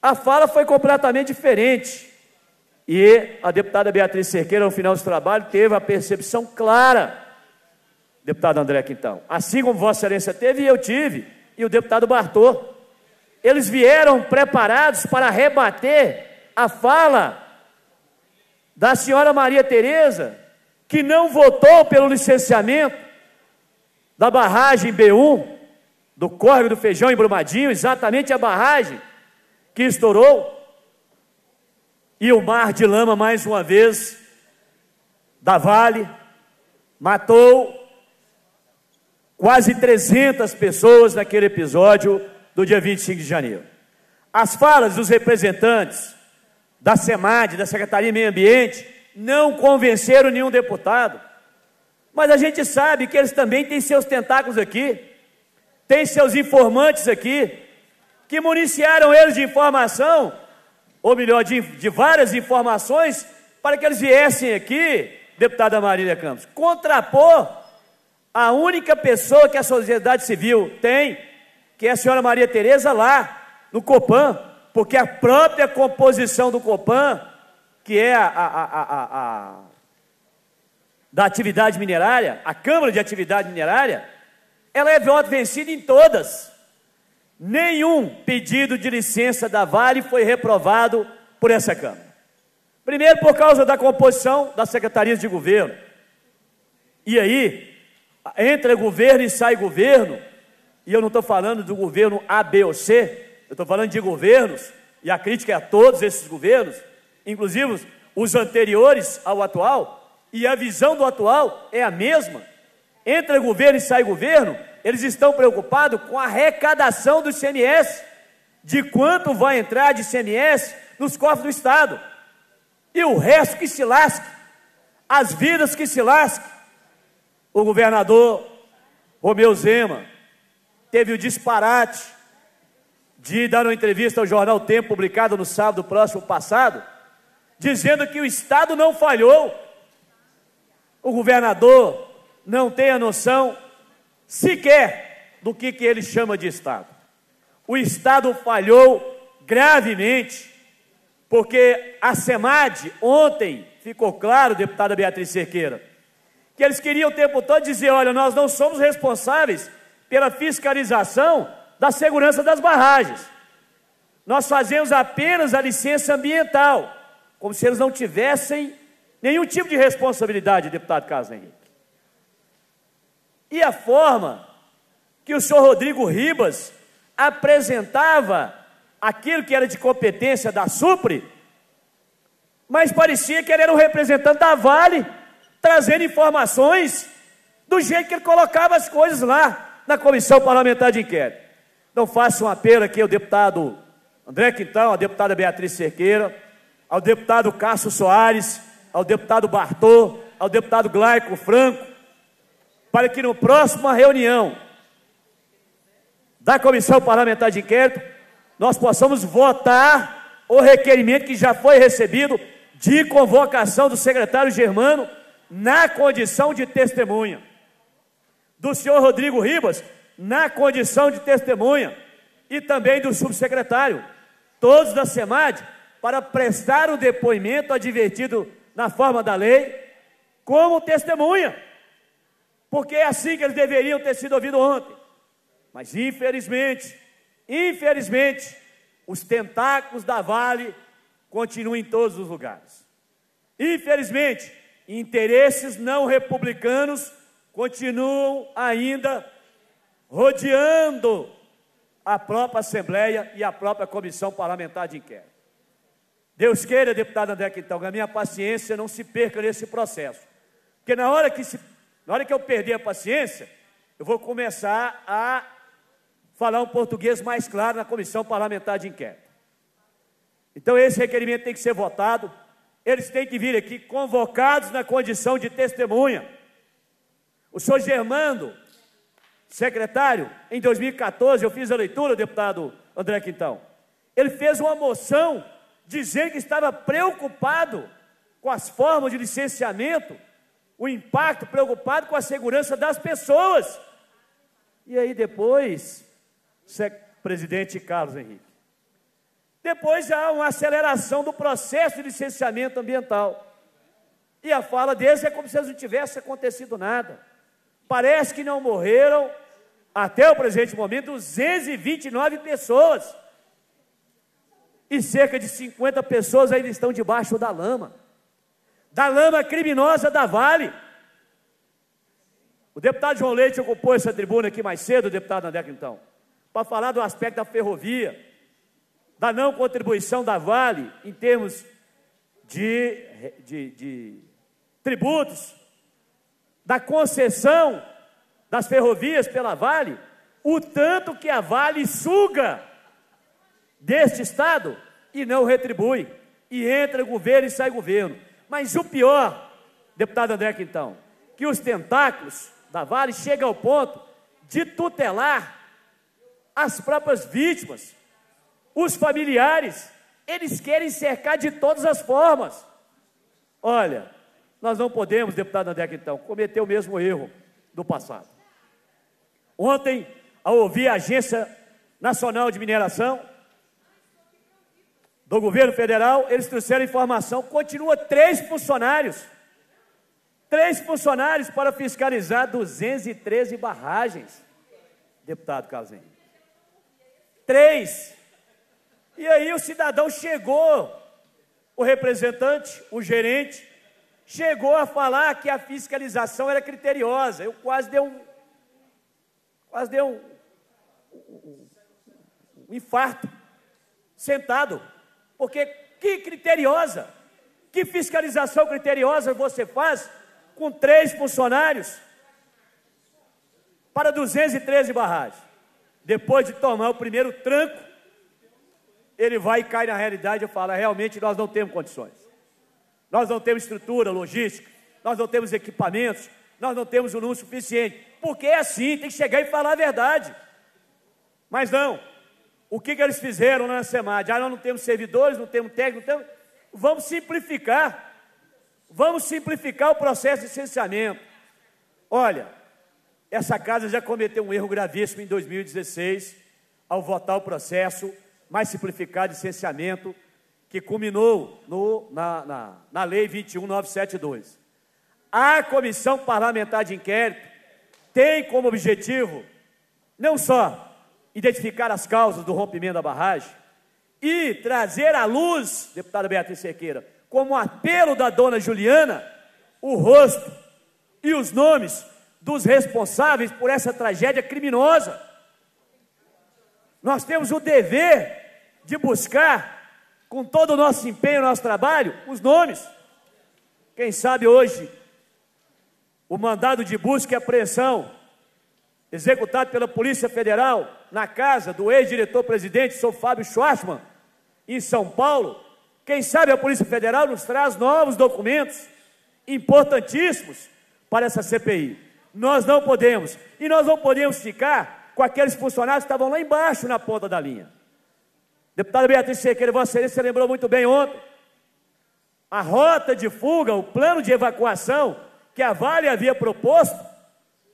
a fala foi completamente diferente. E a deputada Beatriz Cerqueira, no final do trabalho, teve a percepção clara, deputado André Quintão, assim como Vossa Excelência teve e eu tive, e o deputado Bartô. Eles vieram preparados para rebater a fala da senhora Maria Tereza, que não votou pelo licenciamento da barragem B1, do Córrego do Feijão em Brumadinho, exatamente a barragem que estourou. E o mar de lama, mais uma vez, da Vale, matou quase 300 pessoas naquele episódio do dia 25 de janeiro. As falas dos representantes da SEMAD, da Secretaria de Meio Ambiente, não convenceram nenhum deputado. Mas a gente sabe que eles também têm seus tentáculos aqui, têm seus informantes aqui, que municiaram eles de informação, ou melhor, de várias informações, para que eles viessem aqui, deputada Marília Campos, contrapor a única pessoa que a sociedade civil tem, que é a senhora Maria Tereza lá, no Copan, porque a própria composição do Copan, que é da atividade minerária, a Câmara de Atividade Minerária, ela é voto vencida em todas. Nenhum pedido de licença da Vale foi reprovado por essa Câmara. Primeiro, por causa da composição das secretarias de governo. E aí, entra governo e sai governo, e eu não estou falando do governo A, B ou C, eu estou falando de governos, e a crítica é a todos esses governos, inclusive os anteriores ao atual, e a visão do atual é a mesma. Entra governo e sai governo, eles estão preocupados com a arrecadação do ICMS, de quanto vai entrar de ICMS nos cofres do Estado. E o resto que se lasque, as vidas que se lasque. O governador Romeu Zema teve o disparate de dar uma entrevista ao jornal Tempo, publicado no sábado próximo passado, dizendo que o Estado não falhou. O governador não tem a noção sequer do que ele chama de Estado. O Estado falhou gravemente, porque a SEMAD, ontem, ficou claro, deputada Beatriz Cerqueira, que eles queriam o tempo todo dizer, olha, nós não somos responsáveis pela fiscalização da segurança das barragens. Nós fazemos apenas a licença ambiental, como se eles não tivessem nenhum tipo de responsabilidade, deputado Carlos Henrique. E a forma que o senhor Rodrigo Ribas apresentava aquilo que era de competência da SUPRE, mas parecia que ele era um representante da Vale, trazendo informações do jeito que ele colocava as coisas lá na Comissão Parlamentar de Inquérito. Então, faço um apelo aqui ao deputado André Quintão, à deputada Beatriz Cerqueira, ao deputado Cássio Soares, ao deputado Bartô, ao deputado Glaico Franco, para que, na próxima reunião da Comissão Parlamentar de Inquérito, nós possamos votar o requerimento que já foi recebido de convocação do secretário Germano na condição de testemunha, do senhor Rodrigo Ribas, na condição de testemunha, e também do subsecretário, todos da SEMAD, para prestar o depoimento advertido na forma da lei, como testemunha, porque é assim que eles deveriam ter sido ouvidos ontem. Mas, infelizmente, os tentáculos da Vale continuam em todos os lugares. Infelizmente, interesses não republicanos continuam ainda rodeando a própria Assembleia e a própria Comissão Parlamentar de Inquérito. Deus queira, deputado André Quintão, que a minha paciência não se perca nesse processo. Porque na hora que eu perder a paciência, eu vou começar a falar um português mais claro na Comissão Parlamentar de Inquérito. Então esse requerimento tem que ser votado, eles têm que vir aqui convocados na condição de testemunha. O senhor Germando, secretário, em 2014, eu fiz a leitura, deputado André Quintão, ele fez uma moção dizendo que estava preocupado com as formas de licenciamento, o impacto, preocupado com a segurança das pessoas. E aí depois, presidente Carlos Henrique, depois há uma aceleração do processo de licenciamento ambiental. E a fala deles é como se não tivesse acontecido nada. Parece que não morreram, até o presente momento, 229 pessoas. E cerca de 50 pessoas ainda estão debaixo da lama criminosa da Vale. O deputado João Leite ocupou essa tribuna aqui mais cedo, deputado André Quintão, para falar do aspecto da ferrovia, da não contribuição da Vale em termos de tributos, da concessão das ferrovias pela Vale, o tanto que a Vale suga deste Estado e não retribui. E entra governo e sai governo. Mas o pior, deputado André Quintão, que os tentáculos da Vale chegam ao ponto de tutelar as próprias vítimas, os familiares, eles querem cercar de todas as formas. Olha, nós não podemos, deputado André Quintão, cometer o mesmo erro do passado. Ontem, ao ouvir a Agência Nacional de Mineração do governo federal, eles trouxeram informação, continua 3 funcionários para fiscalizar 213 barragens, deputado Carlos Henrique. 3. E aí o cidadão chegou, o representante, o gerente, chegou a falar que a fiscalização era criteriosa. Eu quase dei um infarto, sentado. Porque que criteriosa, que fiscalização criteriosa você faz com 3 funcionários para 213 barragens. Depois de tomar o primeiro tranco, ele vai e cai na realidade e fala, realmente nós não temos condições. Nós não temos estrutura, logística, nós não temos equipamentos, nós não temos o número suficiente. Porque é assim, tem que chegar e falar a verdade. Mas não. O que eles fizeram na SEMAD? Ah, nós não temos servidores, não temos técnico, não temos... Vamos simplificar. Vamos simplificar o processo de licenciamento. Olha, essa casa já cometeu um erro gravíssimo em 2016 ao votar o processo mais simplificado de licenciamento que culminou na Lei 21.972. A Comissão Parlamentar de Inquérito tem como objetivo não só identificar as causas do rompimento da barragem e trazer à luz, deputada Beatriz Cerqueira, como apelo da dona Juliana, o rosto e os nomes dos responsáveis por essa tragédia criminosa. Nós temos o dever de buscar, com todo o nosso empenho, nosso trabalho, os nomes. Quem sabe hoje, o mandado de busca e apreensão, executado pela Polícia Federal, na casa do ex-diretor-presidente, Sr. Fábio Schwartzman, em São Paulo, quem sabe a Polícia Federal nos traz novos documentos importantíssimos para essa CPI. Nós não podemos, e nós não podemos ficar com aqueles funcionários que estavam lá embaixo, na ponta da linha. Deputada Beatriz Cerqueira, Vossa Excelência lembrou muito bem ontem, a rota de fuga, o plano de evacuação que a Vale havia proposto,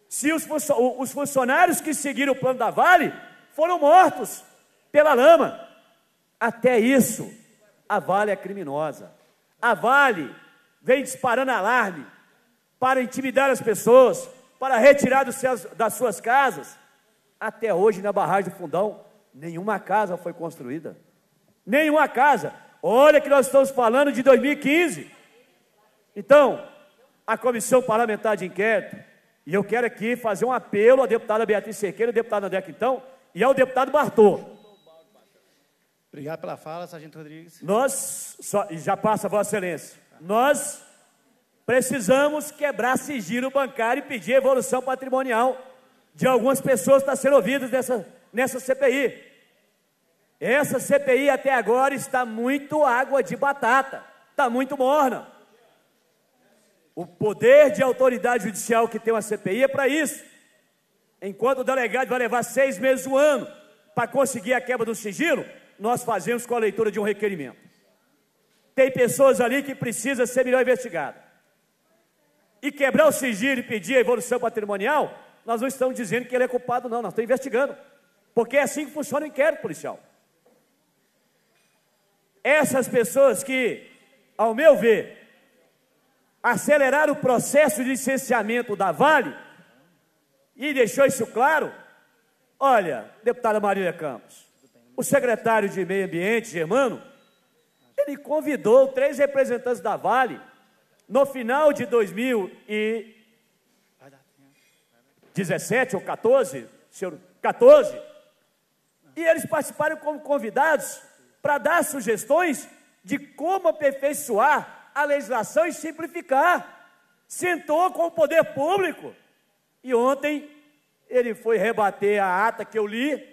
se os funcionários que seguiram o plano da Vale foram mortos pela lama. Até isso, a Vale é criminosa. A Vale vem disparando alarme para intimidar as pessoas, para retirar das suas casas. Até hoje, na barragem do Fundão, nenhuma casa foi construída. Nenhuma casa. Olha que nós estamos falando de 2015. Então, a Comissão Parlamentar de Inquérito, e eu quero aqui fazer um apelo à deputada Beatriz Cerqueira, ao deputado André Quintão e ao deputado Bartô. Obrigado pela fala, sargento Rodrigues. Já passa, Vossa Excelência. Nós precisamos quebrar sigilo bancário e pedir evolução patrimonial de algumas pessoas que estão sendo ouvidas nessa CPI. Essa CPI até agora está muito água de batata, está muito morna. O poder de autoridade judicial que tem uma CPI é para isso. Enquanto o delegado vai levar 6 meses, 1 ano, para conseguir a quebra do sigilo, nós fazemos com a leitura de um requerimento. Tem pessoas ali que precisam ser melhor investigadas. E quebrar o sigilo e pedir a evolução patrimonial... Nós não estamos dizendo que ele é culpado, não. Nós estamos investigando. Porque é assim que funciona o inquérito policial. Essas pessoas que, ao meu ver, aceleraram o processo de licenciamento da Vale e deixou isso claro, olha, deputada Marília Campos, o secretário de Meio Ambiente, Germano, ele convidou 3 representantes da Vale no final de 2017 ou 14, senhor, 14, e eles participaram como convidados para dar sugestões de como aperfeiçoar a legislação e simplificar. Sentou com o poder público. E ontem ele foi rebater a ata que eu li,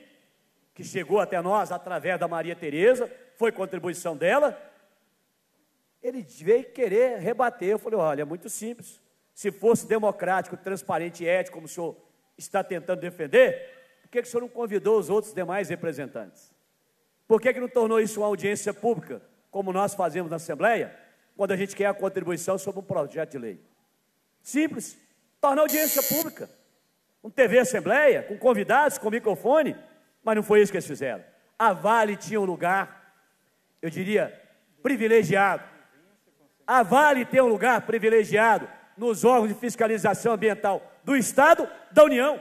que chegou até nós através da Maria Tereza, foi contribuição dela, ele veio querer rebater. Eu falei, olha, é muito simples. Se fosse democrático, transparente e ético, como o senhor está tentando defender, por que o senhor não convidou os outros demais representantes? Por que não tornou isso uma audiência pública, como nós fazemos na Assembleia, quando a gente quer a contribuição sobre um projeto de lei? Simples, torna audiência pública. Um TV Assembleia, com convidados, com microfone, mas não foi isso que eles fizeram. A Vale tinha um lugar, eu diria, privilegiado. A Vale tem um lugar privilegiado nos órgãos de fiscalização ambiental do Estado, da União.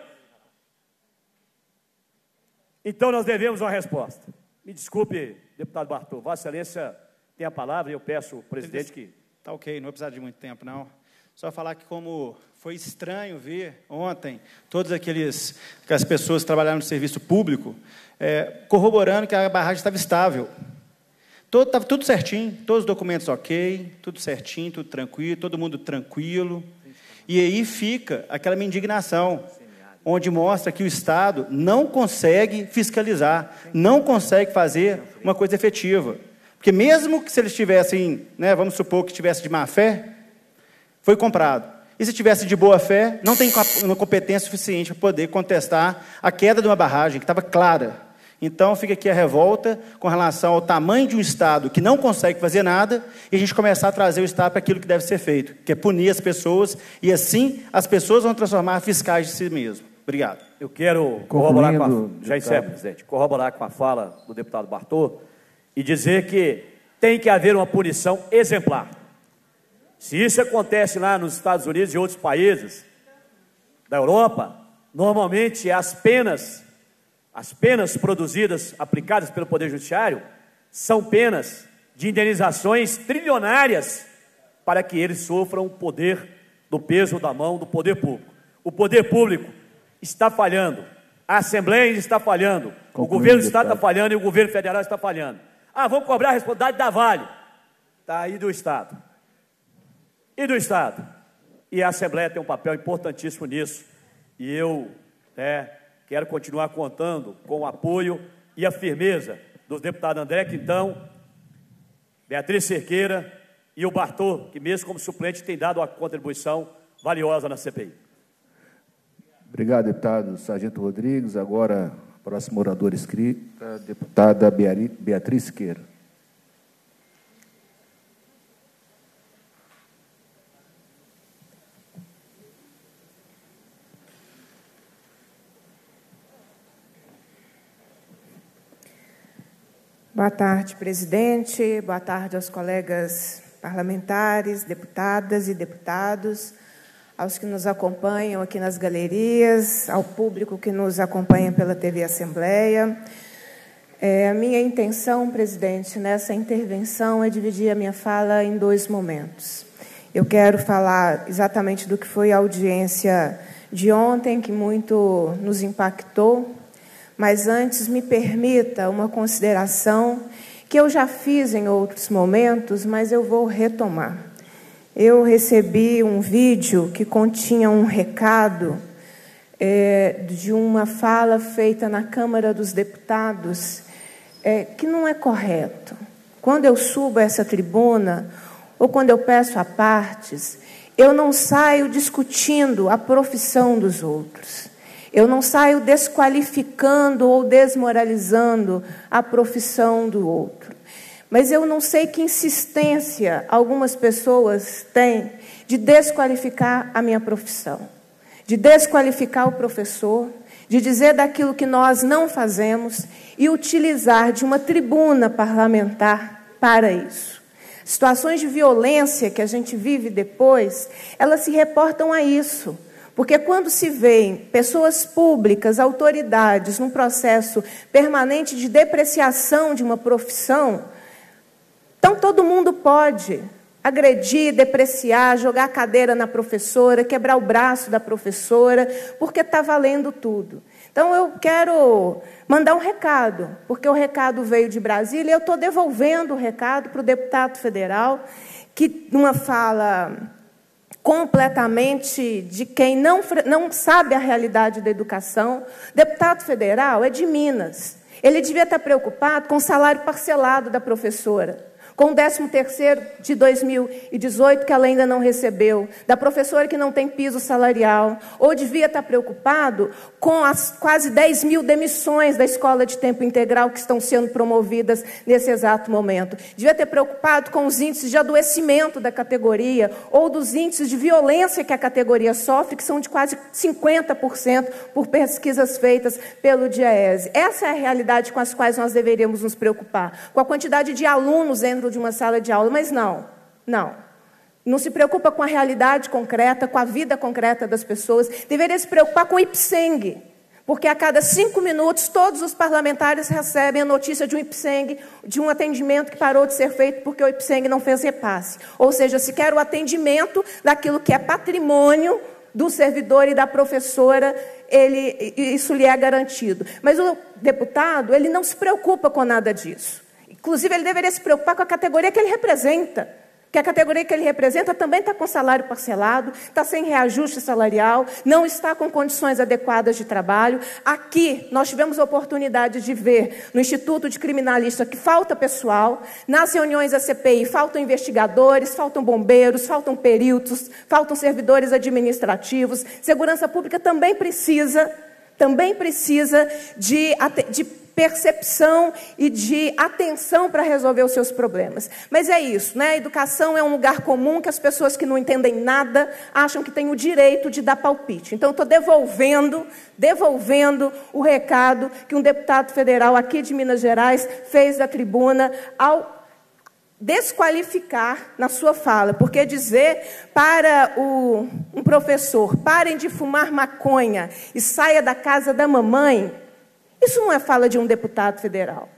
Então nós devemos uma resposta. Me desculpe, deputado Bartô, Vossa Excelência tem a palavra e eu peço ao presidente que... Tá ok, não vou precisar de muito tempo, não. Só falar que como foi estranho ver ontem todas aquelas pessoas que trabalharam no serviço público corroborando que a barragem estava estável. Estava tudo certinho, todos os documentos ok, tudo certinho, tudo tranquilo, todo mundo tranquilo. E aí fica aquela minha indignação, onde mostra que o Estado não consegue fiscalizar, não consegue fazer uma coisa efetiva. Porque mesmo que se eles tivessem, né, vamos supor que tivesse de má fé, foi comprado. E se tivesse de boa fé, não tem uma competência suficiente para poder contestar a queda de uma barragem, que estava clara. Então, fica aqui a revolta com relação ao tamanho de um Estado que não consegue fazer nada e a gente começar a trazer o Estado para aquilo que deve ser feito, que é punir as pessoas, e assim as pessoas vão transformar fiscais de si mesmo. Obrigado. Eu quero corroborar com a... Já encerro, presidente. Corroborar com a fala do deputado Bartô e dizer que tem que haver uma punição exemplar. Se isso acontece lá nos Estados Unidos e outros países da Europa, normalmente as penas produzidas, aplicadas pelo Poder Judiciário, são penas de indenizações trilionárias para que eles sofram o poder do peso da mão do poder público. O poder público está falhando, a Assembleia está falhando, o governo do Estado está falhando e o governo federal está falhando. Ah, vamos cobrar a responsabilidade da Vale. Está aí do Estado. E do Estado. E a Assembleia tem um papel importantíssimo nisso. E eu quero continuar contando com o apoio e a firmeza dos deputados André Quintão, Beatriz Cerqueira e o Bartô, que mesmo como suplente tem dado uma contribuição valiosa na CPI. Obrigado, deputado Sargento Rodrigues. Agora, próximo orador inscrito, a deputada Beatriz Cerqueira. Boa tarde, presidente. Boa tarde aos colegas parlamentares, deputadas e deputados, aos que nos acompanham aqui nas galerias, ao público que nos acompanha pela TV Assembleia. A minha intenção, presidente, nessa intervenção é dividir a minha fala em dois momentos. Eu quero falar exatamente do que foi a audiência de ontem, que muito nos impactou. Mas antes, me permita uma consideração que eu já fiz em outros momentos, mas eu vou retomar. Eu recebi um vídeo que continha um recado de uma fala feita na Câmara dos Deputados que não é correto. Quando eu subo a essa tribuna ou quando eu peço a partes, eu não saio discutindo a profissão dos outros. Eu não saio desqualificando ou desmoralizando a profissão do outro. Mas eu não sei que insistência algumas pessoas têm de desqualificar a minha profissão, de desqualificar o professor, de dizer daquilo que nós não fazemos e utilizar de uma tribuna parlamentar para isso. Situações de violência que a gente vive depois, elas se reportam a isso. Porque quando se veem pessoas públicas, autoridades, num processo permanente de depreciação de uma profissão, então todo mundo pode agredir, depreciar, jogar a cadeira na professora, quebrar o braço da professora, porque está valendo tudo. Então eu quero mandar um recado, porque o recado veio de Brasília, e eu estou devolvendo o recado para o deputado federal, que numa fala completamente de quem não sabe a realidade da educação. Deputado federal é de Minas. Ele devia estar preocupado com o salário parcelado da professora, com o 13º de 2018 que ela ainda não recebeu, da professora que não tem piso salarial, ou devia estar preocupado com as quase 10 mil demissões da escola de tempo integral que estão sendo promovidas nesse exato momento. Devia ter preocupado com os índices de adoecimento da categoria ou dos índices de violência que a categoria sofre, que são de quase 50% por pesquisas feitas pelo DIEESE. Essa é a realidade com as quais nós deveríamos nos preocupar, com a quantidade de alunos dentro de uma sala de aula, mas não se preocupa com a realidade concreta, com a vida concreta das pessoas. Deveria se preocupar com o IPSENG, porque a cada 5 minutos todos os parlamentares recebem a notícia de um IPSENG, de um atendimento que parou de ser feito porque o IPSENG não fez repasse, ou seja, sequer o atendimento daquilo que é patrimônio do servidor e da professora, isso lhe é garantido. Mas o deputado, ele não se preocupa com nada disso. Inclusive, ele deveria se preocupar com a categoria que ele representa, que a categoria que ele representa também está com salário parcelado, está sem reajuste salarial, não está com condições adequadas de trabalho. Aqui, nós tivemos a oportunidade de ver, no Instituto de Criminalista, que falta pessoal, nas reuniões da CPI faltam investigadores, faltam bombeiros, faltam peritos, faltam servidores administrativos. Segurança Pública também precisa de percepção e de atenção para resolver os seus problemas. Mas é isso, né? A educação é um lugar comum que as pessoas que não entendem nada acham que têm o direito de dar palpite. Então, estou devolvendo o recado que um deputado federal aqui de Minas Gerais fez da tribuna ao desqualificar na sua fala, porque dizer para um professor, parem de fumar maconha e saia da casa da mamãe, isso não é fala de um deputado federal.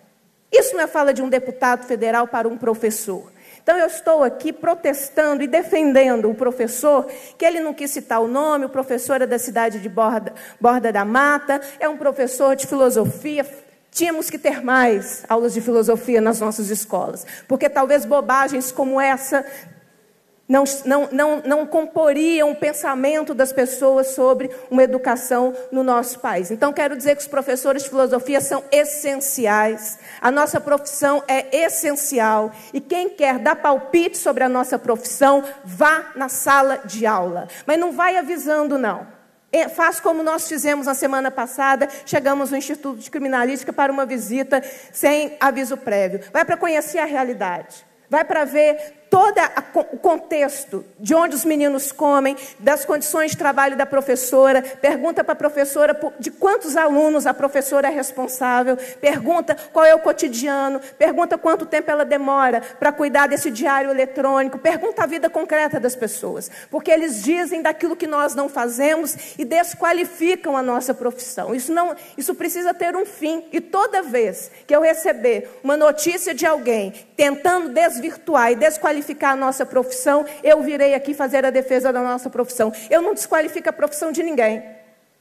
Isso não é fala de um deputado federal para um professor. Então, eu estou aqui protestando e defendendo o professor, que ele não quis citar o nome, o professor é da cidade de Borda da Mata, é um professor de filosofia. Tínhamos que ter mais aulas de filosofia nas nossas escolas, porque talvez bobagens como essa não comporiam o pensamento das pessoas sobre uma educação no nosso país. Então, quero dizer que os professores de filosofia são essenciais, a nossa profissão é essencial, e quem quer dar palpite sobre a nossa profissão, vá na sala de aula. Mas não vai avisando, não. Faz como nós fizemos na semana passada, chegamos no Instituto de Criminalística para uma visita sem aviso prévio. Vai para conhecer a realidade. Vai para ver todo o contexto de onde os meninos comem, das condições de trabalho da professora, pergunta para a professora de quantos alunos a professora é responsável, pergunta qual é o cotidiano, pergunta quanto tempo ela demora para cuidar desse diário eletrônico, pergunta a vida concreta das pessoas, porque eles dizem daquilo que nós não fazemos e desqualificam a nossa profissão. Isso precisa ter um fim, e toda vez que eu receber uma notícia de alguém tentando desvirtuar e desqualificar a nossa profissão, eu virei aqui fazer a defesa da nossa profissão. Eu não desqualifico a profissão de ninguém.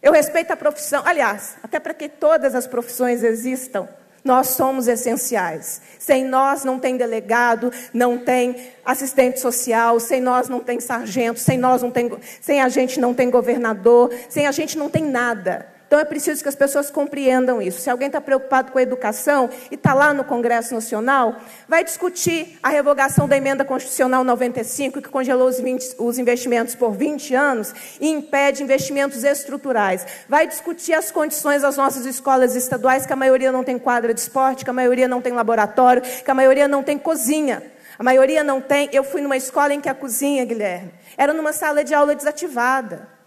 Eu respeito a profissão. Aliás, até para que todas as profissões existam, nós somos essenciais. Sem nós não tem delegado, não tem assistente social, sem nós não tem sargento, sem a gente não tem governador, sem a gente não tem nada. Então, é preciso que as pessoas compreendam isso. Se alguém está preocupado com a educação e está lá no Congresso Nacional, vai discutir a revogação da Emenda Constitucional 95, que congelou os investimentos por 20 anos e impede investimentos estruturais. Vai discutir as condições das nossas escolas estaduais, que a maioria não tem quadra de esporte, que a maioria não tem laboratório, que a maioria não tem cozinha. A maioria não tem... Eu fui numa escola em que a cozinha, Guilherme, era numa sala de aula desativada.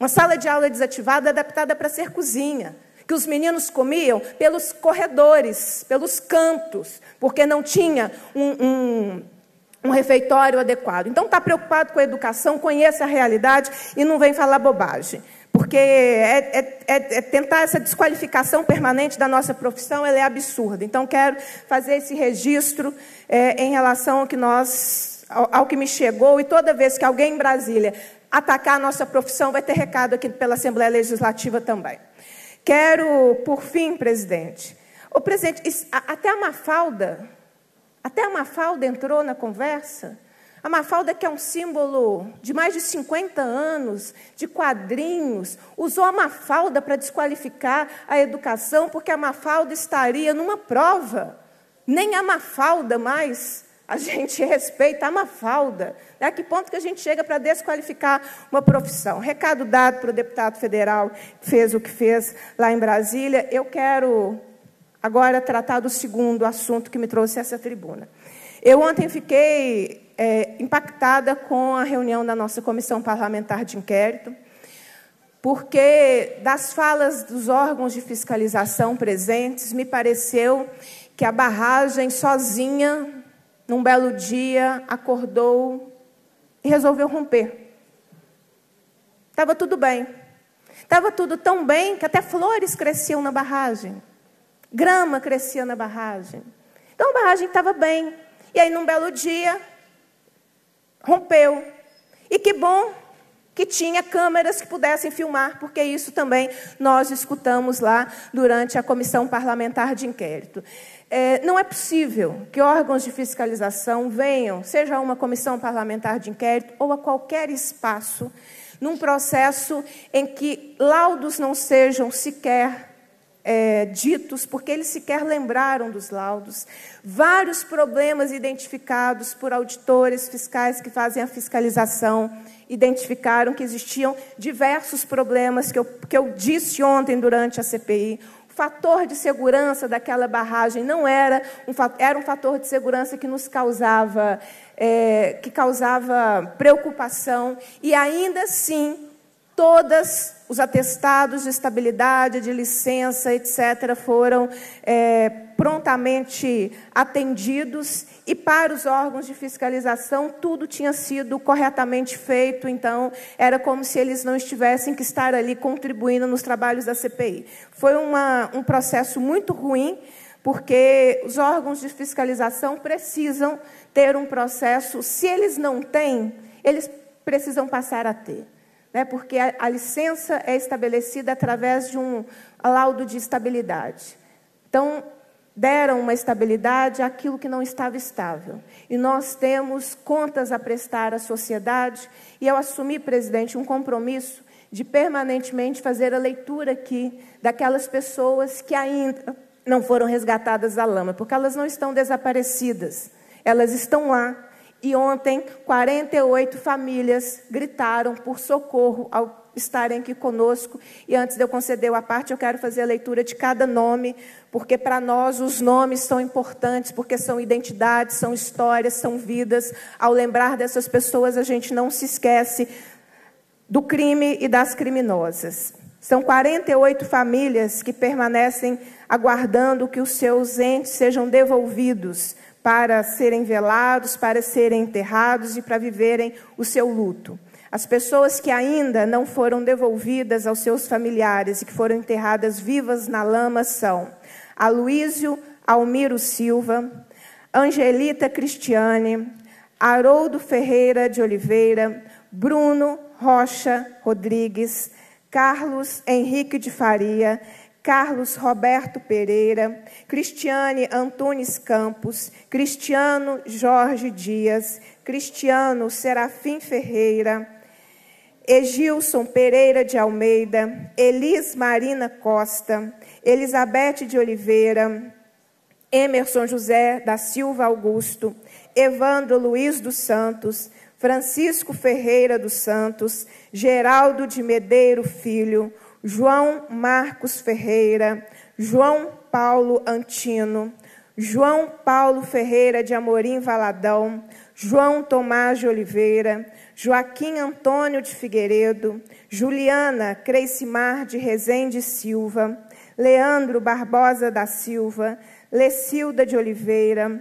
Uma sala de aula desativada adaptada para ser cozinha, que os meninos comiam pelos corredores, pelos cantos, porque não tinha um refeitório adequado. Então, está preocupado com a educação, conheça a realidade e não vem falar bobagem, porque tentar essa desqualificação permanente da nossa profissão, ela é absurda. Então, quero fazer esse registro em relação ao que me chegou, e toda vez que alguém em Brasília atacar a nossa profissão, vai ter recado aqui pela Assembleia Legislativa também. Quero, por fim, presidente... Presidente, até a Mafalda entrou na conversa. A Mafalda, que é um símbolo de mais de 50 anos, de quadrinhos, usou a Mafalda para desqualificar a educação, porque a Mafalda estaria numa prova. Nem a Mafalda mais a gente respeita, a Mafalda. A que ponto que a gente chega para desqualificar uma profissão? Recado dado para o deputado federal, que fez o que fez lá em Brasília. Eu quero agora tratar do segundo assunto que me trouxe a essa tribuna. Eu ontem fiquei impactada com a reunião da nossa Comissão Parlamentar de Inquérito, porque das falas dos órgãos de fiscalização presentes, me pareceu que a barragem sozinha, num belo dia, acordou e resolveu romper. Estava tudo bem. Estava tudo tão bem que até flores cresciam na barragem, grama crescia na barragem. Então, a barragem estava bem. E aí, num belo dia, rompeu. E que bom que tinha câmeras que pudessem filmar, porque isso também nós escutamos lá durante a Comissão Parlamentar de Inquérito. Não é possível que órgãos de fiscalização venham, seja a uma Comissão Parlamentar de Inquérito ou a qualquer espaço, num processo em que laudos não sejam sequer ditos, porque eles sequer lembraram dos laudos, vários problemas identificados por auditores fiscais que fazem a fiscalização, identificaram que existiam diversos problemas que eu disse ontem durante a CPI. O fator de segurança daquela barragem não era era um fator de segurança que nos causava, que causava preocupação, e ainda assim todos os atestados de estabilidade, de licença, etc., foram prontamente atendidos, e para os órgãos de fiscalização tudo tinha sido corretamente feito, então era como se eles não estivessem que estar ali contribuindo nos trabalhos da CPI. Foi um processo muito ruim, porque os órgãos de fiscalização precisam ter um processo, se eles não têm, eles precisam passar a ter. Porque a licença é estabelecida através de um laudo de estabilidade. Então, deram uma estabilidade àquilo que não estava estável. E nós temos contas a prestar à sociedade, e eu assumi, presidente, um compromisso de permanentemente fazer a leitura aqui daquelas pessoas que ainda não foram resgatadas da lama, porque elas não estão desaparecidas, elas estão lá. E ontem, 48 famílias gritaram por socorro ao estarem aqui conosco. E antes de eu conceder a parte, eu quero fazer a leitura de cada nome, porque para nós os nomes são importantes, porque são identidades, são histórias, são vidas. Ao lembrar dessas pessoas, a gente não se esquece do crime e das criminosas. São 48 famílias que permanecem aguardando que os seus entes sejam devolvidos, para serem velados, para serem enterrados e para viverem o seu luto. As pessoas que ainda não foram devolvidas aos seus familiares e que foram enterradas vivas na lama são Aloísio Almiro Silva, Angelita Cristiane, Haroldo Ferreira de Oliveira, Bruno Rocha Rodrigues, Carlos Henrique de Faria, Carlos Roberto Pereira, Cristiane Antunes Campos, Cristiano Jorge Dias, Cristiano Serafim Ferreira, Egilson Pereira de Almeida, Elis Marina Costa, Elizabeth de Oliveira, Emerson José da Silva Augusto, Evandro Luiz dos Santos, Francisco Ferreira dos Santos, Geraldo de Medeiro Filho, João Marcos Ferreira, João Paulo Antino, João Paulo Ferreira de Amorim Valadão, João Tomás de Oliveira, Joaquim Antônio de Figueiredo, Juliana Crescimar de Rezende Silva, Leandro Barbosa da Silva, Lecilda de Oliveira,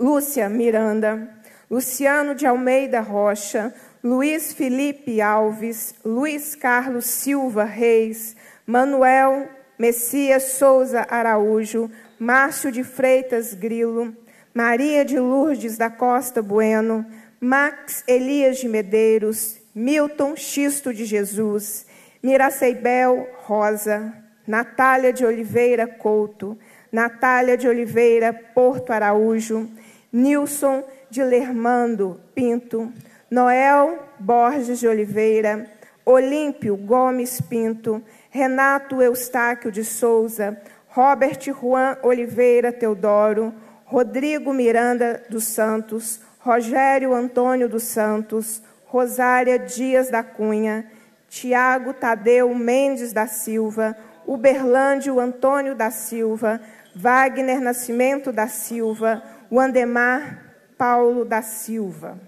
Lúcia Miranda, Luciano de Almeida Rocha, Luiz Felipe Alves, Luiz Carlos Silva Reis, Manuel Messias Souza Araújo, Márcio de Freitas Grilo, Maria de Lourdes da Costa Bueno, Max Elias de Medeiros, Milton Xisto de Jesus, Miraceibel Rosa, Natália de Oliveira Couto, Natália de Oliveira Porto Araújo, Nilson de Lermando Pinto, Noel Borges de Oliveira, Olímpio Gomes Pinto, Renato Eustáquio de Souza, Robert Juan Oliveira Teodoro, Rodrigo Miranda dos Santos, Rogério Antônio dos Santos, Rosária Dias da Cunha, Tiago Tadeu Mendes da Silva, Uberlândio Antônio da Silva, Wagner Nascimento da Silva, Wandemar Paulo da Silva.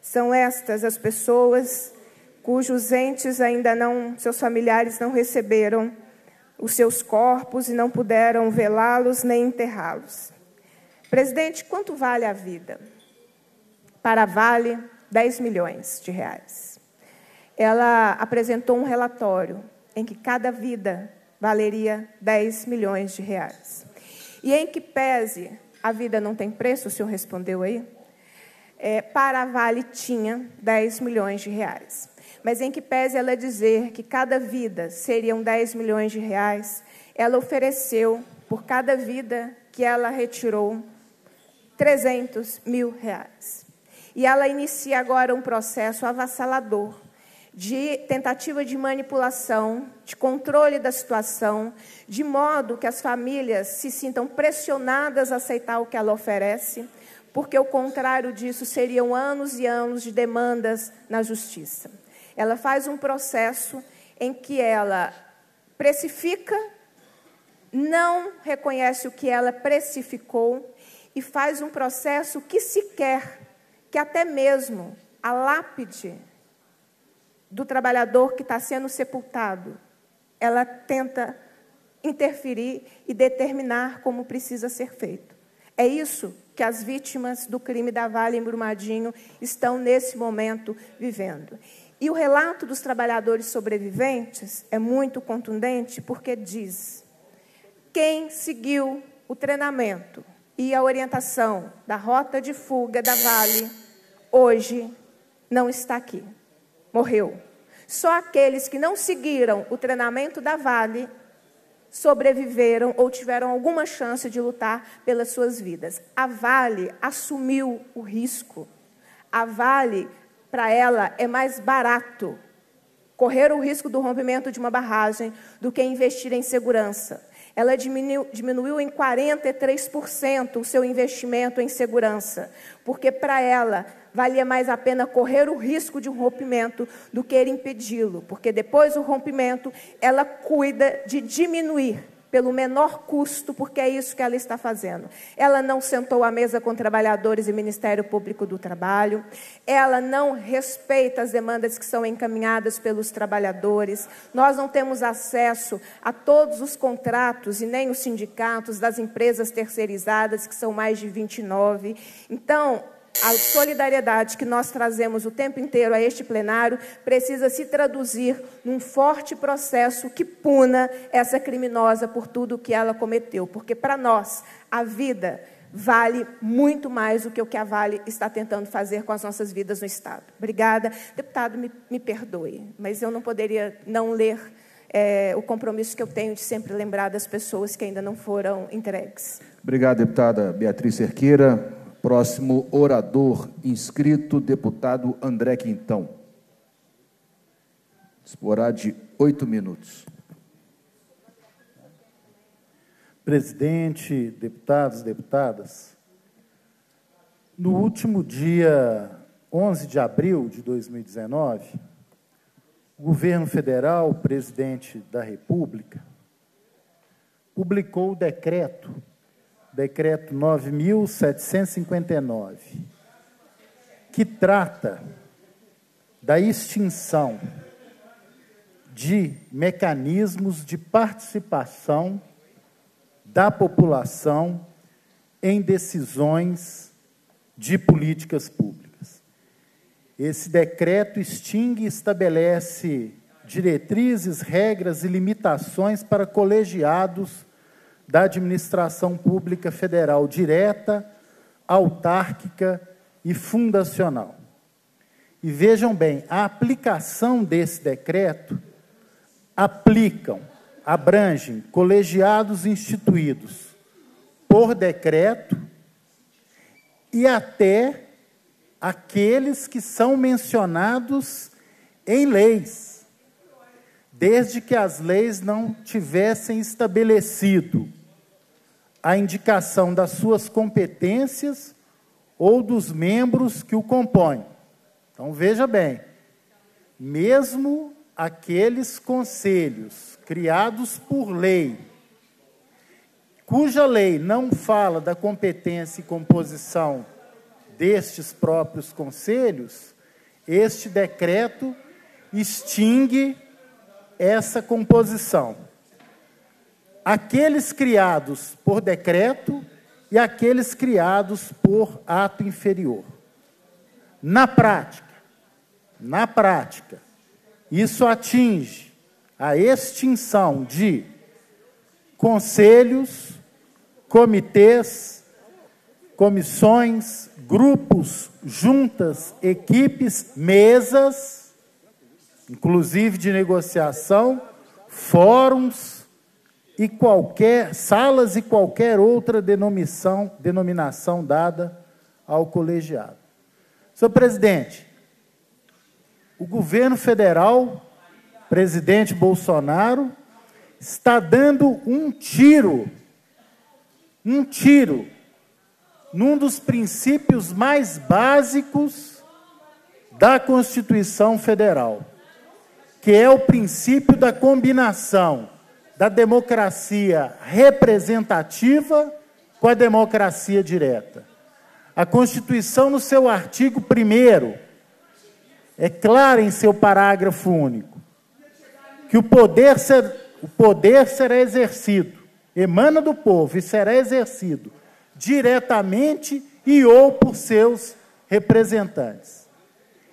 São estas as pessoas cujos entes ainda não, seus familiares não receberam os seus corpos e não puderam velá-los nem enterrá-los. Presidente, quanto vale a vida? Para Vale, 10 milhões de reais. Ela apresentou um relatório em que cada vida valeria 10 milhões de reais. E em que pese a vida não tem preço, o senhor respondeu aí, para a Vale tinha 10 milhões de reais. Mas em que pese ela dizer que cada vida seriam 10 milhões de reais, ela ofereceu, por cada vida que ela retirou, 300 mil reais. E ela inicia agora um processo avassalador de tentativa de manipulação, de controle da situação, de modo que as famílias se sintam pressionadas a aceitar o que ela oferece, porque o contrário disso seriam anos e anos de demandas na justiça. Ela faz um processo em que ela precifica, não reconhece o que ela precificou e faz um processo que sequer, que até mesmo a lápide do trabalhador que está sendo sepultado, ela tenta interferir e determinar como precisa ser feito. É isso que as vítimas do crime da Vale em Brumadinho estão, nesse momento, vivendo. E o relato dos trabalhadores sobreviventes é muito contundente, porque diz: quem seguiu o treinamento e a orientação da rota de fuga da Vale, hoje não está aqui. Morreu. Só aqueles que não seguiram o treinamento da Vale sobreviveram ou tiveram alguma chance de lutar pelas suas vidas. A Vale assumiu o risco. A Vale, para ela, é mais barato correr o risco do rompimento de uma barragem do que investir em segurança. Ela diminuiu em 43% o seu investimento em segurança, porque para ela valia mais a pena correr o risco de um rompimento do que impedi-lo, porque depois do rompimento ela cuida de diminuir pelo menor custo, porque é isso que ela está fazendo. Ela não sentou à mesa com trabalhadores e Ministério Público do Trabalho, ela não respeita as demandas que são encaminhadas pelos trabalhadores, nós não temos acesso a todos os contratos e nem os sindicatos das empresas terceirizadas, que são mais de 29. Então, a solidariedade que nós trazemos o tempo inteiro a este plenário precisa se traduzir num forte processo que puna essa criminosa por tudo o que ela cometeu, porque para nós a vida vale muito mais do que o que a Vale está tentando fazer com as nossas vidas no Estado. Obrigada. Deputado, me perdoe, mas eu não poderia não ler o compromisso que eu tenho de sempre lembrar das pessoas que ainda não foram entregues. Obrigado, deputada Beatriz Cerqueira. Próximo orador inscrito, deputado André Quintão. Disporá de 8 minutos. Presidente, deputados, deputadas, no último dia 11 de abril de 2019, o governo federal, o presidente da República, publicou o Decreto 9.759, que trata da extinção de mecanismos de participação da população em decisões de políticas públicas. Esse decreto extingue e estabelece diretrizes, regras e limitações para colegiados da administração pública federal direta, autárquica e fundacional. E vejam bem, a aplicação desse decreto abrangem colegiados instituídos por decreto e até aqueles que são mencionados em leis, desde que as leis não tivessem estabelecido a indicação das suas competências ou dos membros que o compõem. Então, veja bem, mesmo aqueles conselhos criados por lei, cuja lei não fala da competência e composição destes próprios conselhos, este decreto extingue essa composição. Aqueles criados por decreto e aqueles criados por ato inferior. Na prática, isso atinge a extinção de conselhos, comitês, comissões, grupos, juntas, equipes, mesas, inclusive de negociação, fóruns e salas e qualquer outra denominação dada ao colegiado. Senhor presidente, o governo federal, presidente Bolsonaro, está dando um tiro num dos princípios mais básicos da Constituição Federal, que é o princípio da combinação da democracia representativa com a democracia direta. A Constituição, no seu artigo 1º, é clara em seu parágrafo único, que o poder será exercido, emana do povo e será exercido diretamente e ou por seus representantes.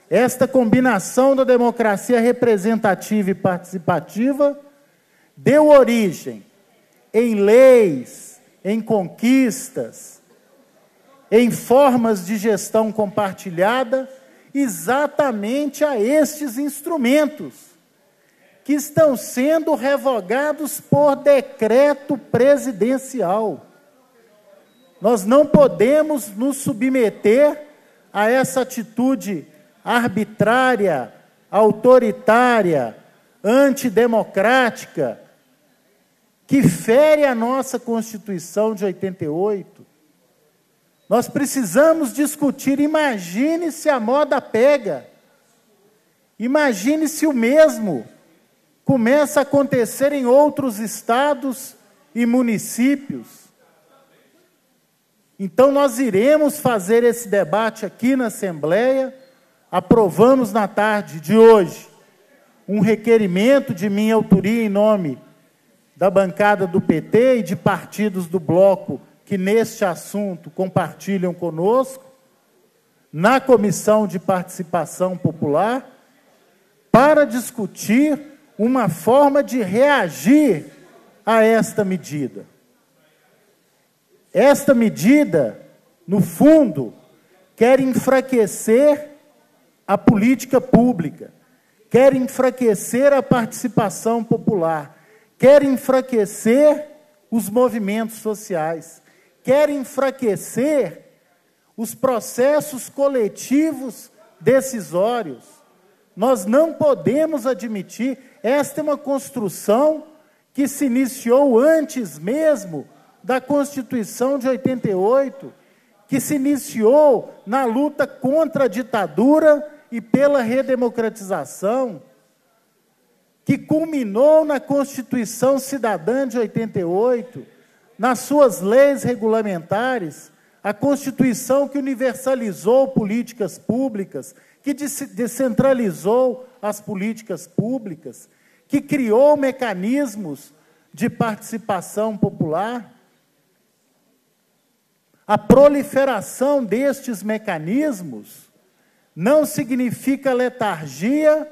Esta combinação da democracia representativa e participativa deu origem em leis, em conquistas, em formas de gestão compartilhada, exatamente a estes instrumentos que estão sendo revogados por decreto presidencial. Nós não podemos nos submeter a essa atitude arbitrária, autoritária, antidemocrática, que fere a nossa Constituição de 88. Nós precisamos discutir, imagine se a moda pega, imagine se o mesmo começa a acontecer em outros estados e municípios. Então, nós iremos fazer esse debate aqui na Assembleia, aprovamos na tarde de hoje um requerimento de minha autoria em nome da bancada do PT e de partidos do bloco que neste assunto compartilham conosco, na Comissão de Participação Popular, para discutir uma forma de reagir a esta medida. Esta medida, no fundo, quer enfraquecer a política pública, quer enfraquecer a participação popular, quer enfraquecer os movimentos sociais, quer enfraquecer os processos coletivos decisórios. Nós não podemos admitir, esta é uma construção que se iniciou antes mesmo da Constituição de 88, que se iniciou na luta contra a ditadura e pela redemocratização, que culminou na Constituição Cidadã de 88, nas suas leis regulamentares, a Constituição que universalizou políticas públicas, que descentralizou as políticas públicas, que criou mecanismos de participação popular. A proliferação destes mecanismos não significa letargia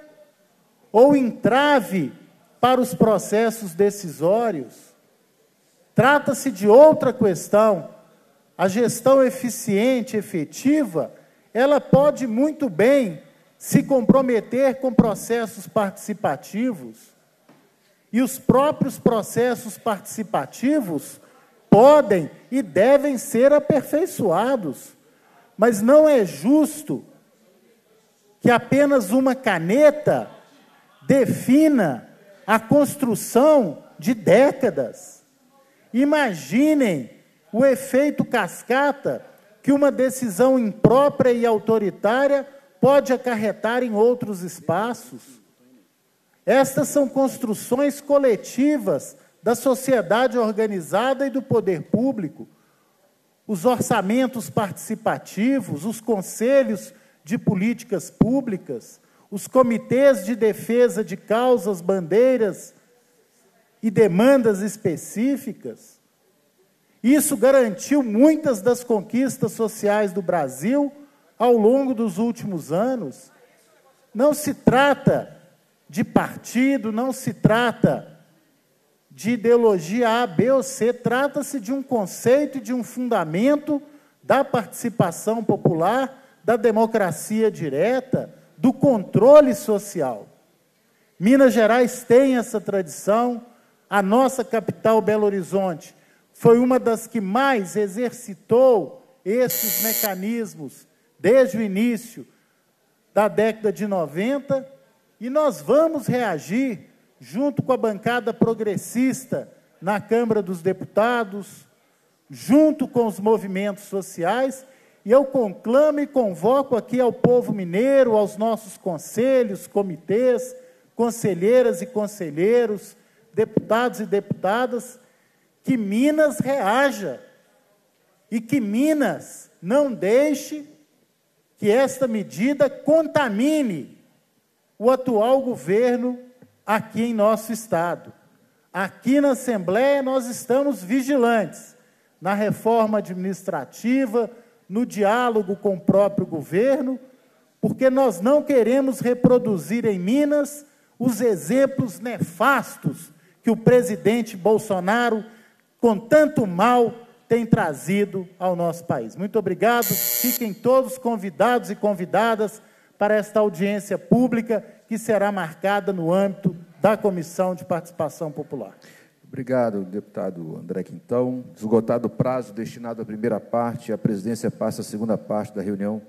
ou entrave para os processos decisórios. Trata-se de outra questão. A gestão eficiente, efetiva, ela pode muito bem se comprometer com processos participativos. E os próprios processos participativos podem e devem ser aperfeiçoados, mas não é justo que apenas uma caneta defina a construção de décadas. Imaginem o efeito cascata que uma decisão imprópria e autoritária pode acarretar em outros espaços. Estas são construções coletivas da sociedade organizada e do poder público, os orçamentos participativos, os conselhos de políticas públicas, os comitês de defesa de causas, bandeiras e demandas específicas. Isso garantiu muitas das conquistas sociais do Brasil ao longo dos últimos anos. Não se trata de partido, não se trata de ideologia A, B ou C, trata-se de um conceito e de um fundamento da participação popular, da democracia direta, do controle social. Minas Gerais tem essa tradição, a nossa capital, Belo Horizonte, foi uma das que mais exercitou esses mecanismos desde o início da década de 90, e nós vamos reagir junto com a bancada progressista na Câmara dos Deputados, junto com os movimentos sociais, e eu conclamo e convoco aqui ao povo mineiro, aos nossos conselhos, comitês, conselheiras e conselheiros, deputados e deputadas, que Minas reaja e que Minas não deixe que esta medida contamine o atual governo aqui em nosso estado. Aqui na Assembleia nós estamos vigilantes na reforma administrativa, no diálogo com o próprio governo, porque nós não queremos reproduzir em Minas os exemplos nefastos que o presidente Bolsonaro, com tanto mal, tem trazido ao nosso país. Muito obrigado. Fiquem todos convidados e convidadas para esta audiência pública que será marcada no âmbito da Comissão de Participação Popular. Obrigado, deputado André Quintão. Esgotado o prazo destinado à primeira parte, a presidência passa à segunda parte da reunião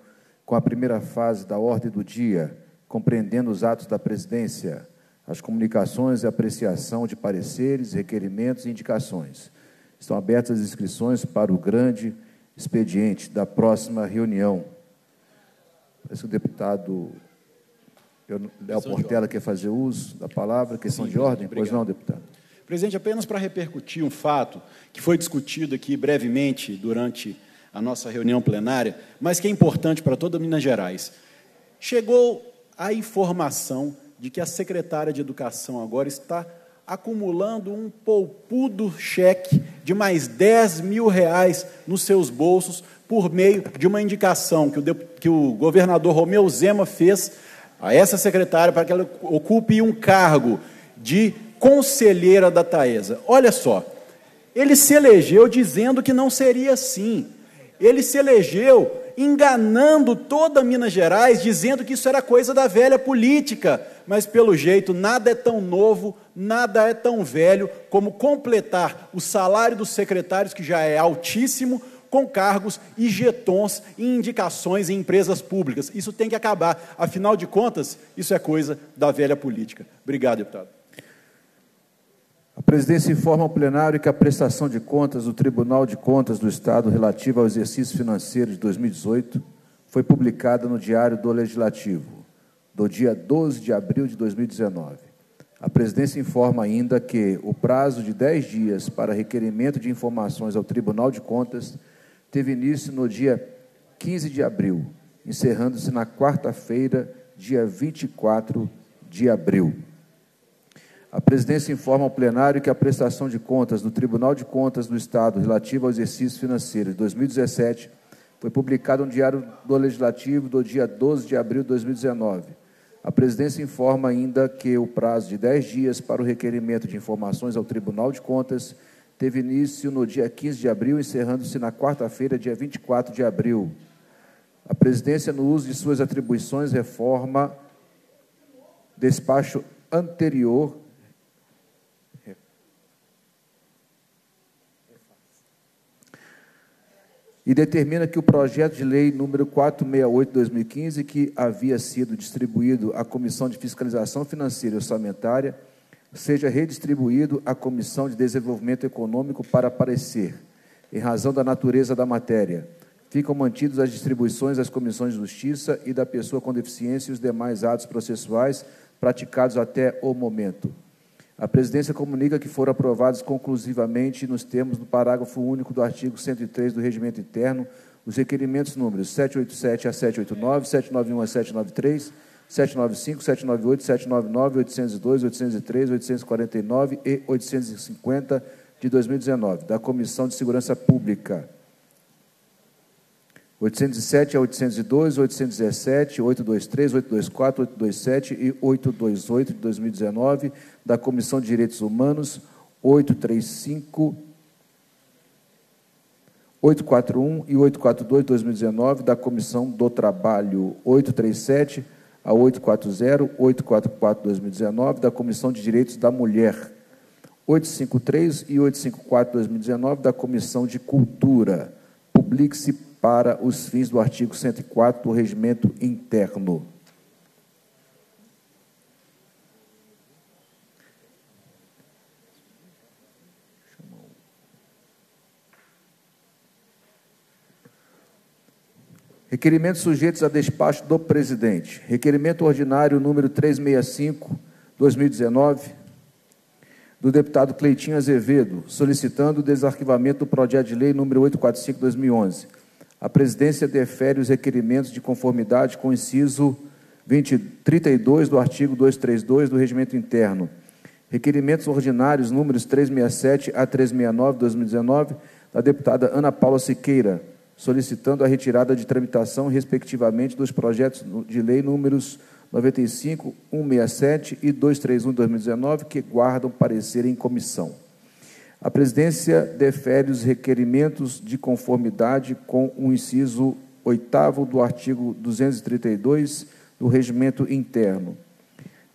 com a primeira fase da ordem do dia, compreendendo os atos da presidência, as comunicações e apreciação de pareceres, requerimentos e indicações. Estão abertas as inscrições para o grande expediente da próxima reunião. Parece que o deputado Léo Portela quer fazer uso da palavra. Questão de ordem? Obrigado. Pois não, deputado. Presidente, apenas para repercutir um fato que foi discutido aqui brevemente durante a nossa reunião plenária, mas que é importante para toda Minas Gerais. Chegou a informação de que a secretária de Educação agora está acumulando um poupudo cheque de mais R$10 mil nos seus bolsos por meio de uma indicação que o governador Romeu Zema fez a essa secretária para que ela ocupe um cargo de conselheira da Taesa. Olha só, ele se elegeu dizendo que não seria assim. Ele se elegeu enganando toda Minas Gerais, dizendo que isso era coisa da velha política, mas, pelo jeito, nada é tão novo, nada é tão velho como completar o salário dos secretários, que já é altíssimo, com cargos e jetons e indicações em empresas públicas. Isso tem que acabar. Afinal de contas, isso é coisa da velha política. Obrigado, deputado. A presidência informa ao plenário que a prestação de contas do Tribunal de Contas do Estado relativa ao exercício financeiro de 2018 foi publicada no Diário do Legislativo, do dia 12 de abril de 2019. A presidência informa ainda que o prazo de 10 dias para requerimento de informações ao Tribunal de Contas teve início no dia 15 de abril, encerrando-se na quarta-feira, dia 24 de abril. A presidência informa ao plenário que a prestação de contas do Tribunal de Contas do Estado relativa ao exercício financeiro de 2017 foi publicada no Diário do Legislativo do dia 12 de abril de 2019. A presidência informa ainda que o prazo de 10 dias para o requerimento de informações ao Tribunal de Contas teve início no dia 15 de abril, encerrando-se na quarta-feira, dia 24 de abril. A presidência, no uso de suas atribuições, reforma despacho anterior e e determina que o projeto de lei número 468/2015, que havia sido distribuído à Comissão de Fiscalização Financeira e Orçamentária, seja redistribuído à Comissão de Desenvolvimento Econômico para parecer, em razão da natureza da matéria. Ficam mantidas as distribuições das Comissões de Justiça e da Pessoa com Deficiência e os demais atos processuais praticados até o momento. A Presidência comunica que foram aprovados conclusivamente, nos termos do parágrafo único do artigo 103 do Regimento Interno, os requerimentos números 787 a 789, 791 a 793, 795, 798, 799, 802, 803, 849 e 850 de 2019, da Comissão de Segurança Pública. 807 a 802, 817, 823, 824, 827 e 828 de 2019, da Comissão de Direitos Humanos, 835, 841 e 842 de 2019, da Comissão do Trabalho, 837 a 840, 844 de 2019, da Comissão de Direitos da Mulher, 853 e 854 de 2019, da Comissão de Cultura. Publique-se para os fins do artigo 104 do Regimento Interno. Requerimentos sujeitos a despacho do presidente. Requerimento ordinário número 365/2019, do deputado Cleitinho Azevedo, solicitando o desarquivamento do projeto de lei número 845/2011. A presidência defere os requerimentos de conformidade com o inciso 32 do artigo 232 do Regimento Interno. Requerimentos ordinários números 367 a 369 de 2019, da deputada Ana Paula Siqueira, solicitando a retirada de tramitação, respectivamente, dos projetos de lei números 95, 167 e 231 de 2019, que guardam parecer em comissão. A presidência defere os requerimentos de conformidade com o inciso 8º do artigo 232 do Regimento Interno.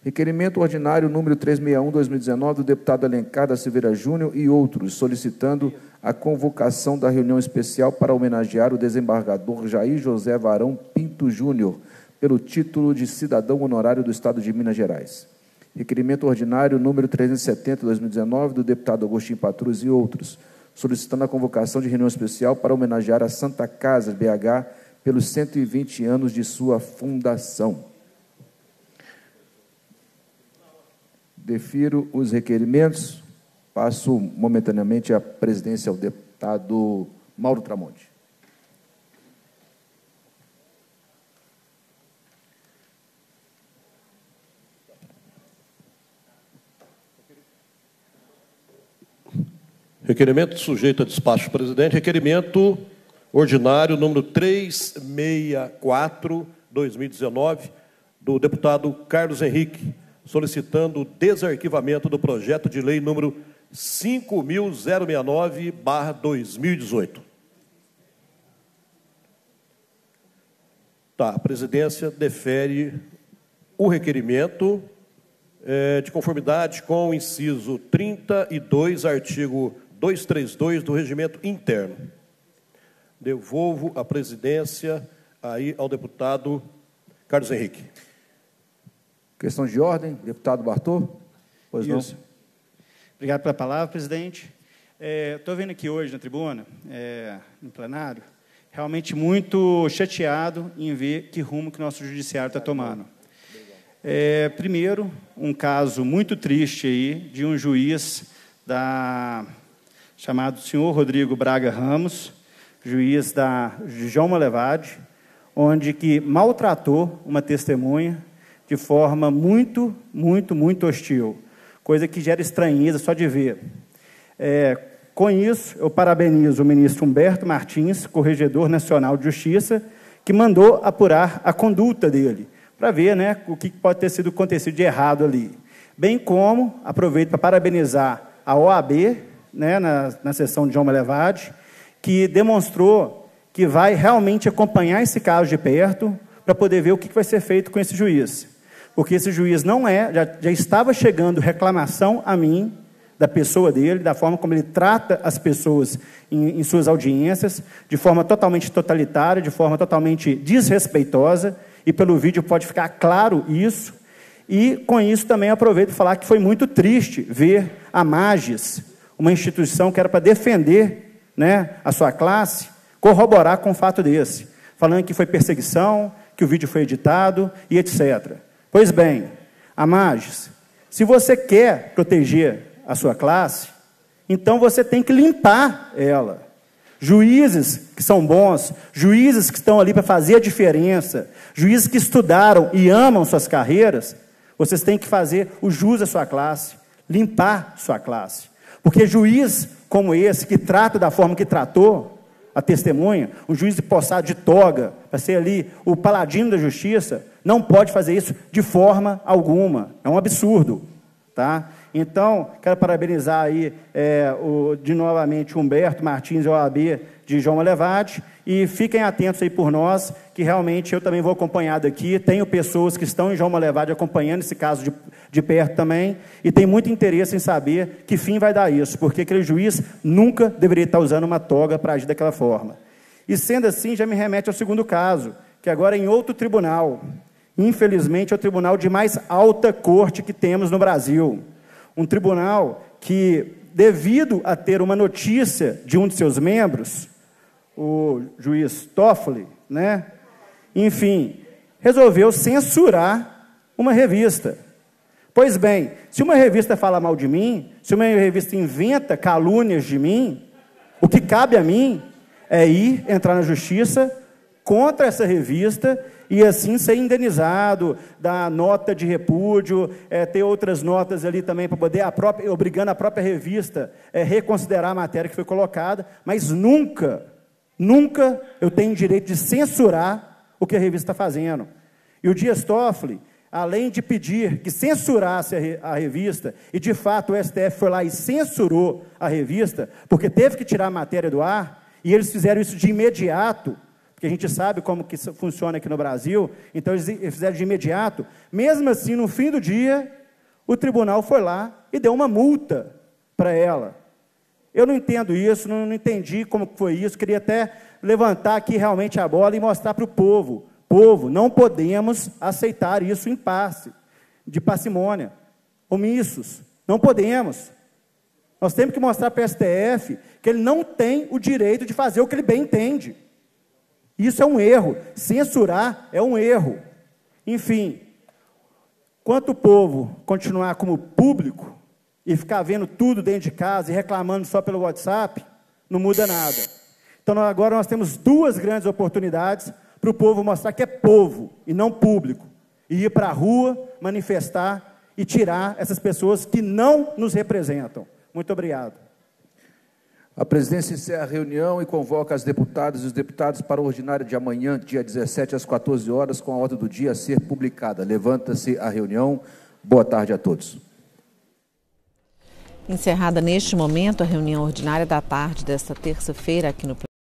Requerimento ordinário número 361/2019 do deputado Alencar da Silveira Júnior e outros, solicitando a convocação da reunião especial para homenagear o desembargador Jair José Varão Pinto Júnior pelo título de cidadão honorário do Estado de Minas Gerais. Requerimento ordinário número 370/2019 do deputado Agostinho Patrus e outros, solicitando a convocação de reunião especial para homenagear a Santa Casa de BH pelos 120 anos de sua fundação. Defiro os requerimentos. Passo momentaneamente a presidência ao deputado Mauro Tramonte. Requerimento sujeito a despacho do presidente. Requerimento ordinário número 364/2019 do deputado Carlos Henrique, solicitando o desarquivamento do projeto de lei número 5.069/2018. Tá, a presidência defere o requerimento de conformidade com o inciso 32, artigo 232 do Regimento Interno. Devolvo a presidência aí ao deputado Carlos Henrique. Questão de ordem, deputado Bartô. Pois não. Obrigado pela palavra, presidente. Estou vendo aqui hoje na tribuna, no plenário, realmente muito chateado em ver que rumo que o nosso judiciário está tomando. Primeiro, um caso muito triste aí de um juiz chamado senhor Rodrigo Braga Ramos, juiz de João Malevade, onde que maltratou uma testemunha de forma muito, muito, muito hostil, coisa que gera estranheza só de ver. Com isso, eu parabenizo o ministro Humberto Martins, corregedor nacional de Justiça, que mandou apurar a conduta dele, para ver, né, o que pode ter sido acontecido de errado ali. Bem como, aproveito para parabenizar a OAB, né, na sessão de João Malevade, que demonstrou que vai realmente acompanhar esse caso de perto para poder ver o que vai ser feito com esse juiz. Porque esse juiz já estava chegando reclamação a mim da pessoa dele, da forma como ele trata as pessoas em suas audiências, de forma totalmente totalitária, de forma totalmente desrespeitosa, e pelo vídeo pode ficar claro isso. E, com isso, também aproveito para falar que foi muito triste ver a Magis, uma instituição que era para defender, né, a sua classe, corroborar com um fato desse, falando que foi perseguição, que o vídeo foi editado e etc. Pois bem, a Magis, se você quer proteger a sua classe, então você tem que limpar ela. Juízes que são bons, juízes que estão ali para fazer a diferença, juízes que estudaram e amam suas carreiras, vocês têm que fazer o jus à sua classe, limpar sua classe. Porque juiz como esse, que trata da forma que tratou a testemunha, um juiz empossado de toga, para ser ali o paladino da justiça, não pode fazer isso de forma alguma. É um absurdo. Tá? Então, quero parabenizar aí, novamente, Humberto Martins e OAB de João Malevati, e fiquem atentos aí por nós, que realmente eu também vou acompanhado aqui, tenho pessoas que estão em João Malevati acompanhando esse caso de perto também, e tem muito interesse em saber que fim vai dar isso, porque aquele juiz nunca deveria estar usando uma toga para agir daquela forma. E sendo assim, já me remete ao segundo caso, que agora é em outro tribunal. Infelizmente, é o tribunal de mais alta corte que temos no Brasil. Um tribunal que, devido a ter uma notícia de um de seus membros, o juiz Toffoli, né? Enfim, resolveu censurar uma revista. Pois bem, se uma revista fala mal de mim, se uma revista inventa calúnias de mim, o que cabe a mim é ir entrar na justiça contra essa revista e assim ser indenizado, dar nota de repúdio, ter outras notas ali também para poder, obrigando a própria revista reconsiderar a matéria que foi colocada, mas nunca, nunca eu tenho direito de censurar o que a revista está fazendo. E o Dias Toffoli, além de pedir que censurasse a revista, e de fato o STF foi lá e censurou a revista, porque teve que tirar a matéria do ar, e eles fizeram isso de imediato, porque a gente sabe como que isso funciona aqui no Brasil, então eles fizeram de imediato. Mesmo assim, no fim do dia, o tribunal foi lá e deu uma multa para ela. Eu não entendo isso, não entendi como foi isso, queria até levantar aqui realmente a bola e mostrar para o povo. Povo, não podemos aceitar isso em passe, de parcimônia, omissos, não podemos. Nós temos que mostrar para o STF que ele não tem o direito de fazer o que ele bem entende. Isso é um erro, censurar é um erro. Enfim, enquanto o povo continuar como público e ficar vendo tudo dentro de casa e reclamando só pelo WhatsApp, não muda nada. Então, agora nós temos duas grandes oportunidades para o povo mostrar que é povo e não público, e ir para a rua, manifestar e tirar essas pessoas que não nos representam. Muito obrigado. A presidência encerra a reunião e convoca as deputadas e os deputados para o ordinário de amanhã, dia 17, às 14 horas, com a ordem do dia a ser publicada. Levanta-se a reunião. Boa tarde a todos. Encerrada neste momento a reunião ordinária da tarde desta terça-feira aqui no plenário.